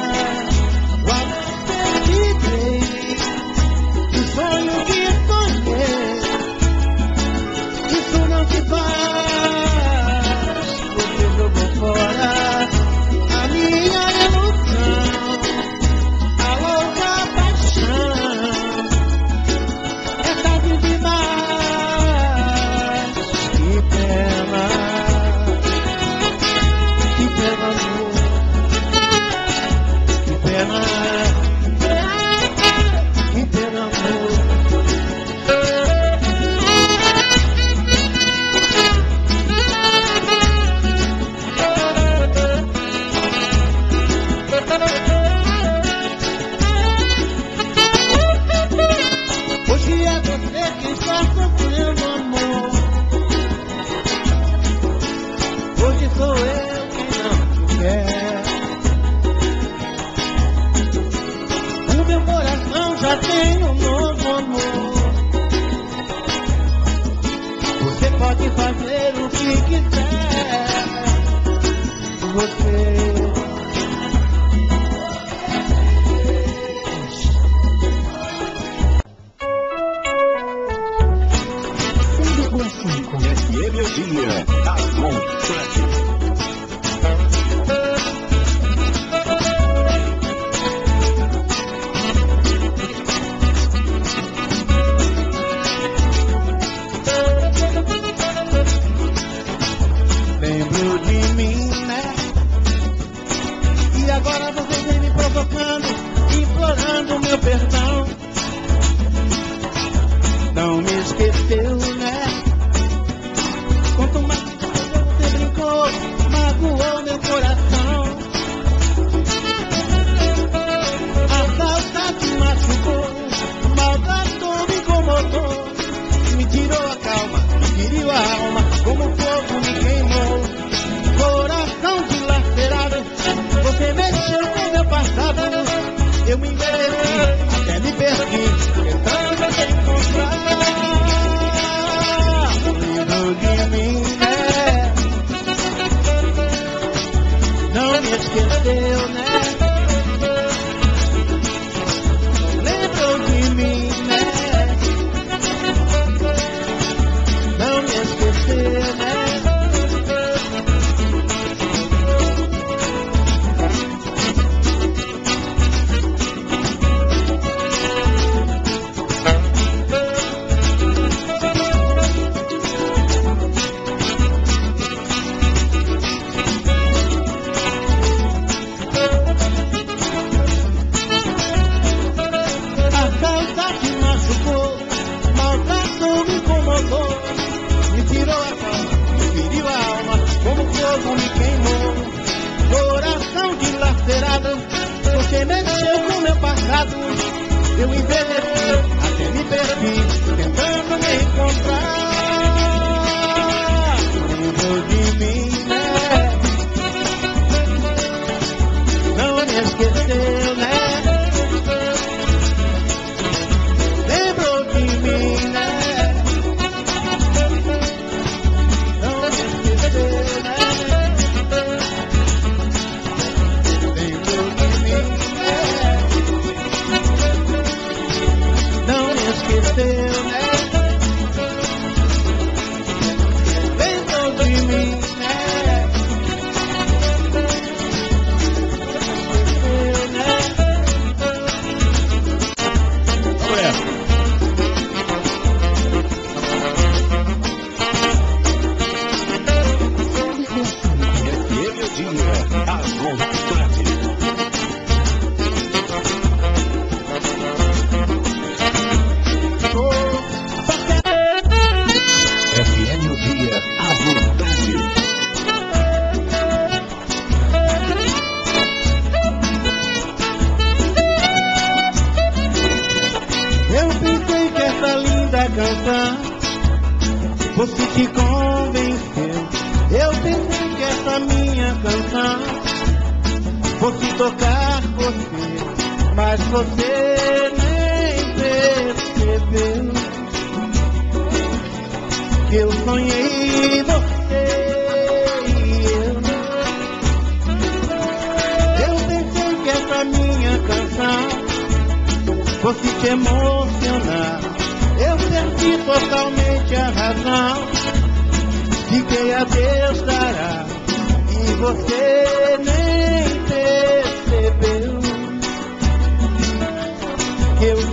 Agora você vem me provocando, implorando meu perdão. Não me esqueceu, né? Quanto mais você brincou, magoou meu coração. A saudade machucou, maltratou, me incomodou. Me tirou a calma, me feriu a alma, como o fogo me queimou. Coração dilacerado, você mexeu com meu passado. Eu me envereci, até me perdi, tentando te encontrar. Não de mim, né? Não me esqueceu, né? Lembrou de mim, né? Não me esqueceu, né? Você mexeu com meu passado, eu envelheci, até me perdi, tentando me encontrar. Lembrou de mim, né? Não me esqueceu, né? Lembrou de mim, né? Não me esqueceu, né? Você te convenceu. Eu pensei que essa minha canção fosse tocar você, mas você nem percebeu que eu sonhei você e eu. Eu pensei que essa minha canção fosse te emocionar. Eu perdi totalmente a razão. Fiquei a Deus dará, e você nem percebeu que eu sonhei você e eu. Mas não vou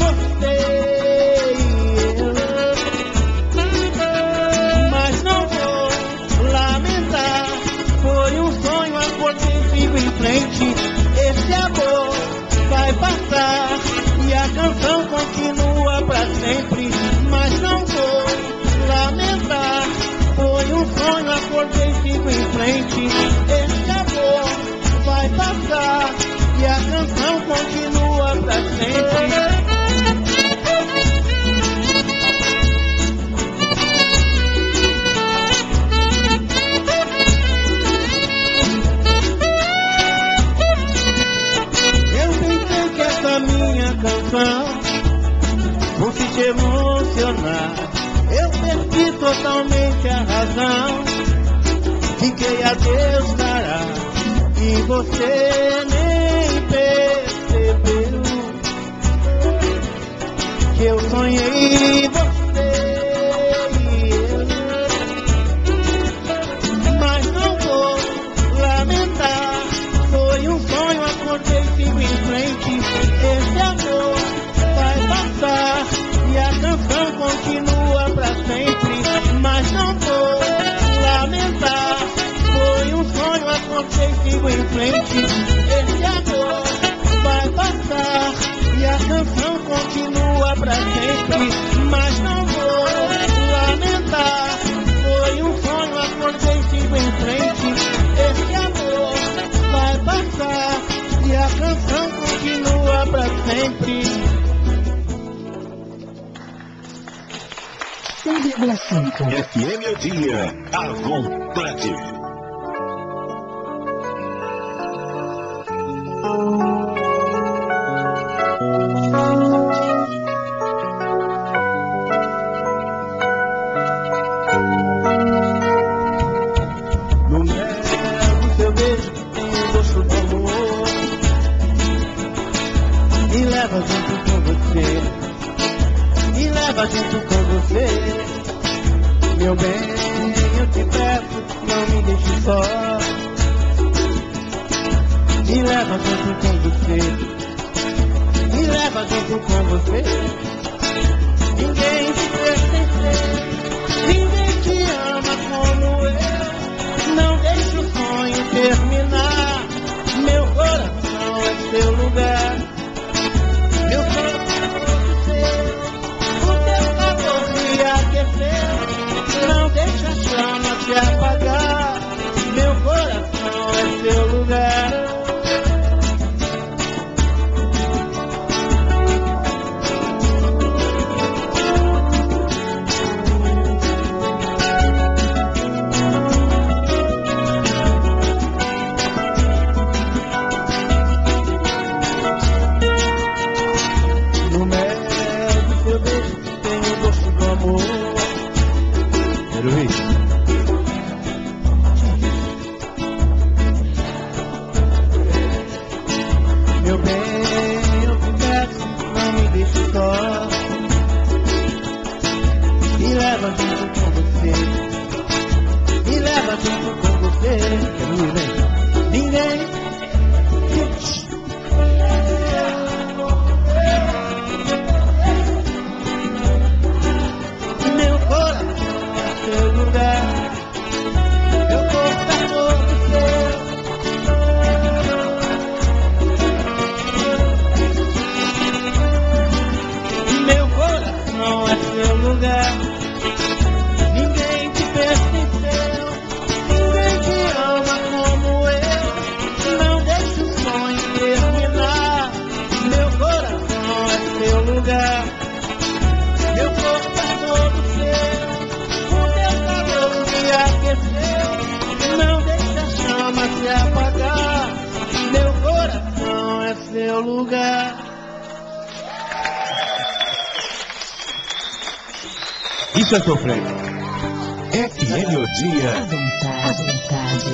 lamentar, foi um sonho, acordei, sigo em frente. Esse amor vai passar e a canção continua pra sempre, mas não vou lamentar. Foi um sonho, acordei e sigo em frente. Esse amor vai passar e a canção continua pra sempre. Eu pensei que essa minha canção fosse te emocionar. Eu perdi totalmente a razão. Fiquei a Deus dará, e você nem percebeu que eu sonhei você e eu. Mas não vou lamentar, foi um sonho, acordei, sigo em frente. Esse amor vai passar e a canção continua pra sempre, mas não vou lamentar. Foi um sonho, aconteceu. sigo em frente. Esse amor vai passar e a canção continua pra sempre. Mas não vou lamentar, foi um sonho, acordei, sigo em frente. Esse amor vai passar e a canção continua pra sempre. F M O Dia, à vontade. No mel do teu beijo, o gosto do amor me leva junto com você, me leva junto com você. Meu bem, eu te peço, não me deixe só. Me leva junto com você, me leva junto com você. Ninguém te pertence, ninguém te ama como eu. Não deixe o sonho terminar, meu coração é seu lugar. Meu corpo é seu, o teu calor me aqueceu. Não deixa a chama te apagar, meu coração é seu lugar. No mel do seu beijo tem o gosto do amor. Meu bem, eu te peço, não me deixe só. Me leva junto com você, me leva junto com você. Ninguém isso é sofrer. F M O Dia, à vontade, à vontade.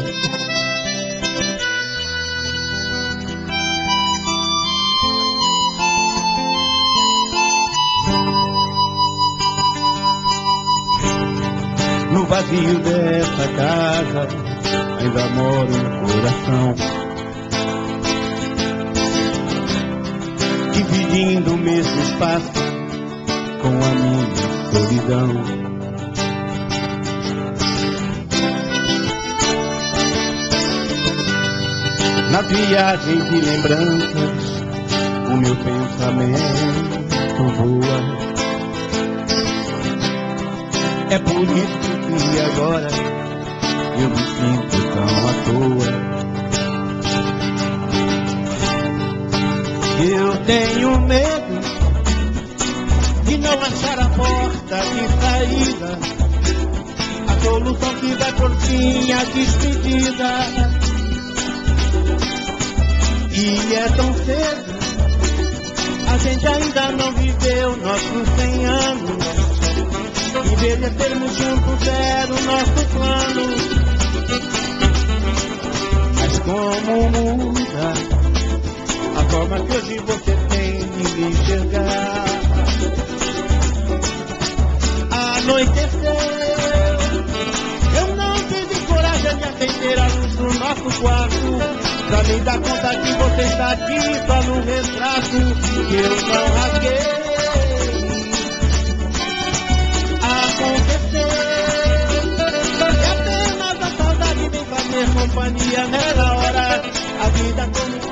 No vazio dessa casa ainda mora um coração, dividindo o mesmo espaço com a minha solidão. Na viagem de lembranças, o meu pensamento voa. É por isso que agora eu me sinto tão à toa. Eu tenho medo de não achar a porta de saída, a solução que vai por fim a despedida. E é tão cedo, a gente ainda não viveu nossos cem anos. Envelhecermos juntos era o nosso plano. Mas como muda a forma que hoje você tem de me enxergar. Anoiteceu, eu não tive coragem de acender a luz no nosso quarto, pra me dar conta que você está aqui só no retrato que eu não rasguei. Aconteceu, e apenas a saudade vem fazer companhia nela hora. A vida toda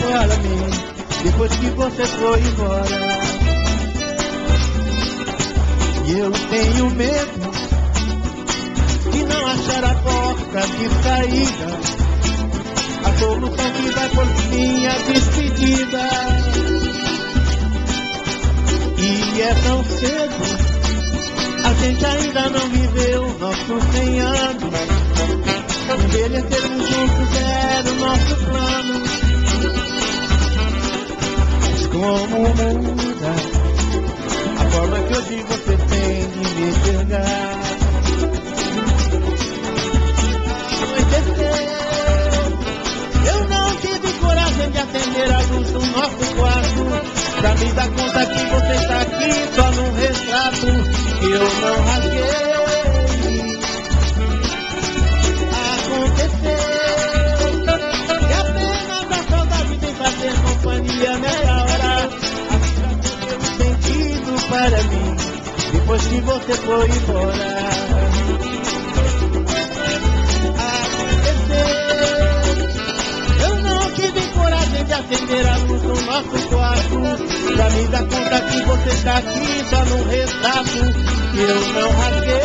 para mim, depois que você foi embora. E eu tenho medo de não achar a porta de saída, a solução que vai por minha despedida. E é tão cedo, a gente ainda não viveu nossos cem anos. Envelhecermos juntos era o nosso plano. Mas como muda a forma que hoje você tem de me enxergar. Anoiteceu, eu não tive coragem de acender a luz do nosso quarto, pra me dar conta que você está aqui só num retrato. Eu não rasguei, aconteceu, e apenas a saudade de fazer companhia meia hora. A vida perdeu sentido para mim depois que você foi embora. Aconteceu, eu não tive coragem de acender a luz no nosso quarto, pra me dar conta que você está aqui só num retrato. Eu não rasguei,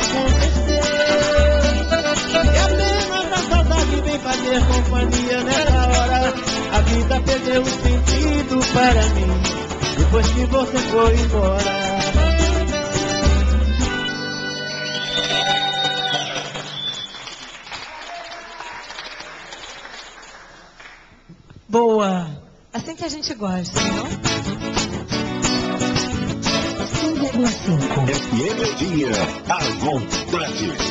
aconteceu, e apenas a saudade vem fazer companhia nessa hora. A vida perdeu o sentido para mim depois que você foi embora. Boa! Assim que a gente gosta, não? cem vírgula cinco F M O Dia, à vontade.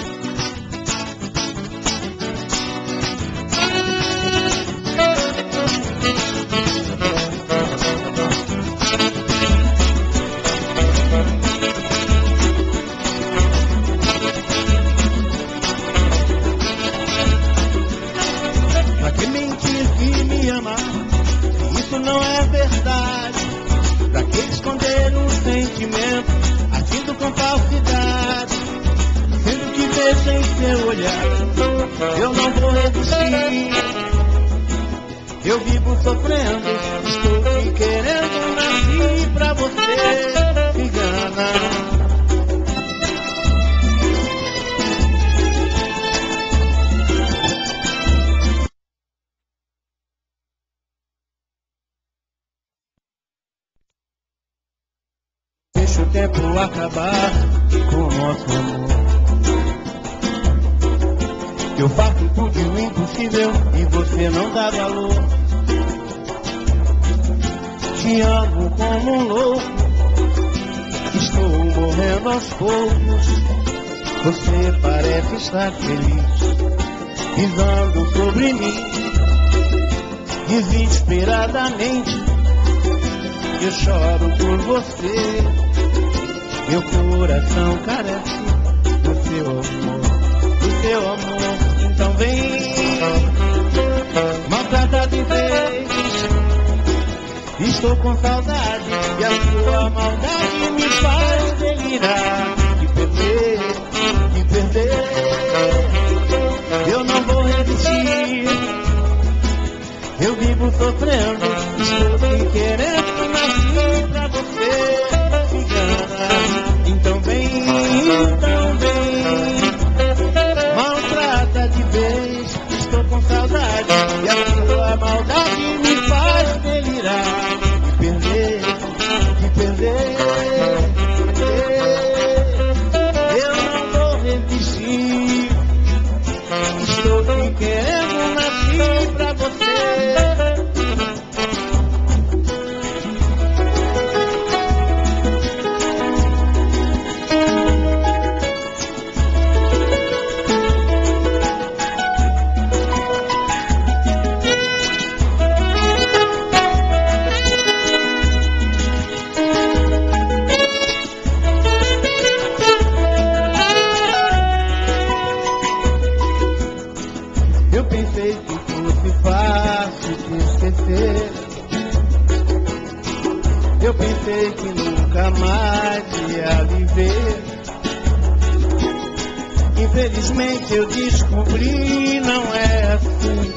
Infelizmente eu descobri, não é assim.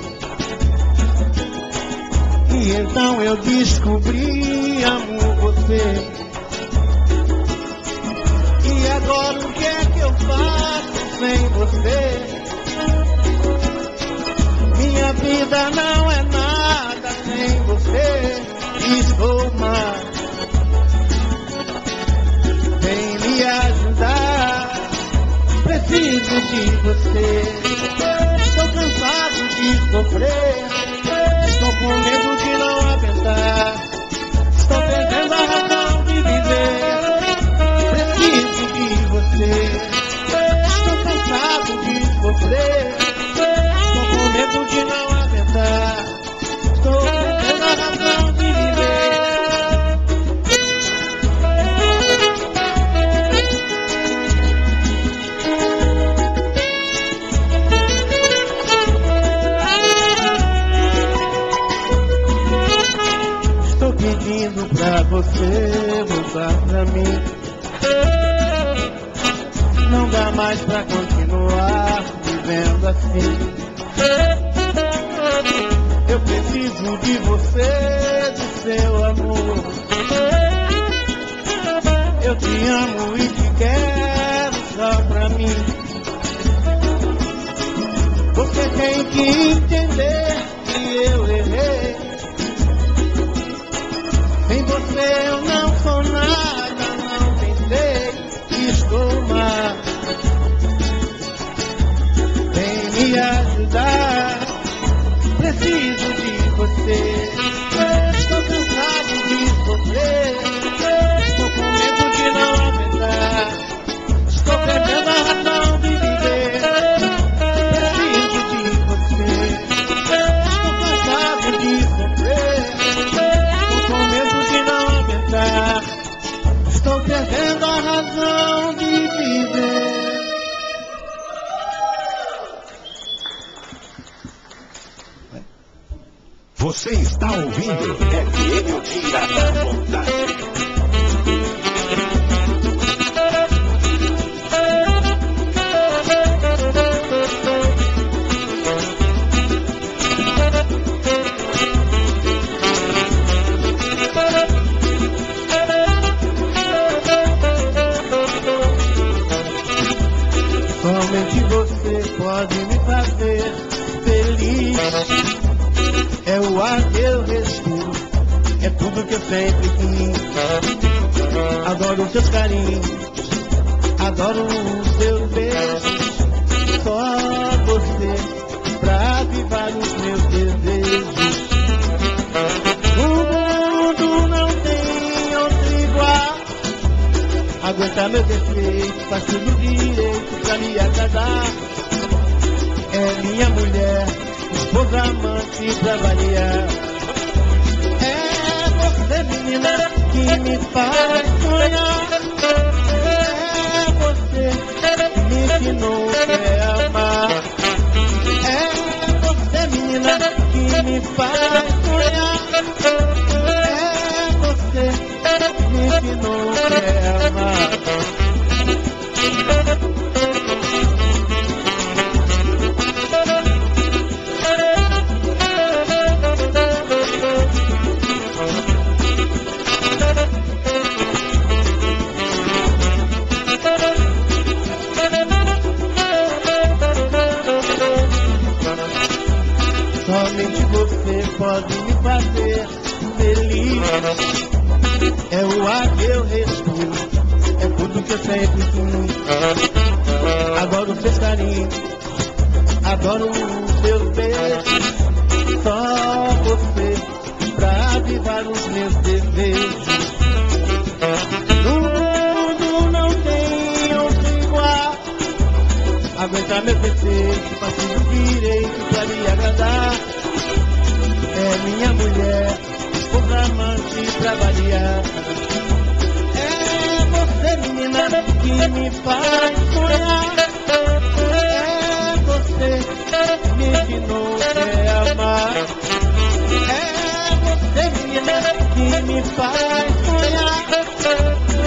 E então eu descobri, amo você. E agora o que é que eu faço sem você? Minha vida não é nada sem você. Estou mal. Vem me ajudar. Preciso de você. Estou cansado de sofrer. Estou com medo de não aguentar. Estou perdendo a razão de viver. Preciso de você. Estou cansado de sofrer. Estou com medo de não aguentar. Estou perdendo a razão de viver. Pedindo pra você voltar pra mim. Não dá mais pra continuar vivendo assim. Eu preciso de você, de seu amor. Eu te amo e te quero só pra mim. Você tem que entender que eu errei. Sem você eu não sou nada, não pensei, estou mal. Vem me ajudar, preciso de você. Estou cansado de sofrer, estou com medo de não aguentar. Estou perdendo a razão de viver, preciso de você. Estou cansado de sofrer. Estou com medo de não aguentar. Estou perdendo a razão de viver. Você está ouvindo F M O Dia Vontade. Somente você pode me fazer feliz. É o ar que eu respiro, é tudo que eu sempre quis. Adoro os seus carinhos, adoro os seus beijos. Só você pra avivar os meus desejos. O mundo não tem outro igual. Aguentar meu defeito, faz tudo direito pra me agradar. É minha mulher, esposa, amante pra variar. É você, menina, que me faz sonhar. É você que me ensinou a amar. É você, menina, que me faz sonhar. É você que não é amar. Somente você pode me fazer feliz. É o ar que eu respiro, é tudo que eu sempre quis. Adoro os seus carinhos, adoro os seus beijos. Só você pra avivar os meus desejos. No mundo não tem outro igual. Aguentar meu desejo, faço o direito pra me agradar. É minha mulher, outra amante pra variar. É você, menina, que me faz sonhar. É você que me ensinou a amar. É você, menina, que me faz sonhar.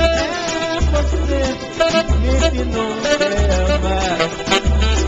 É você que me ensinou a amar.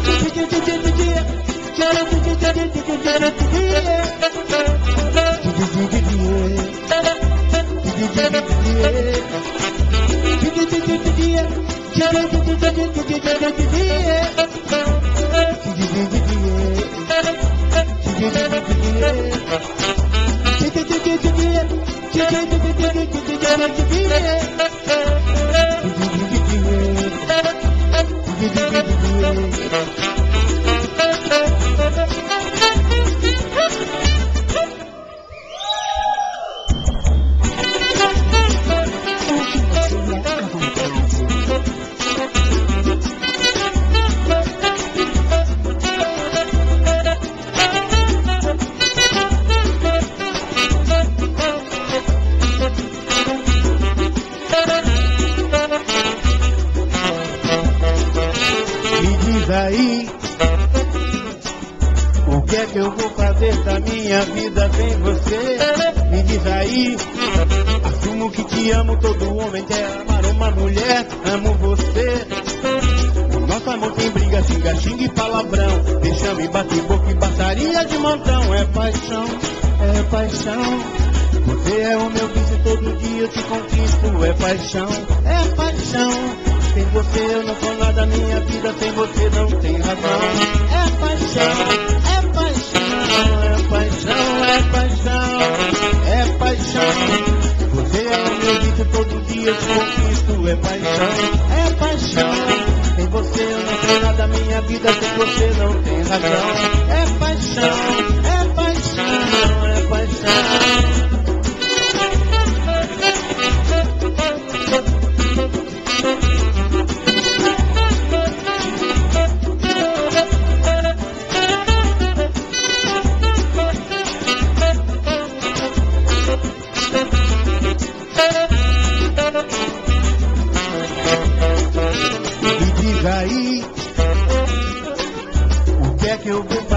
O que é que eu vou fazer?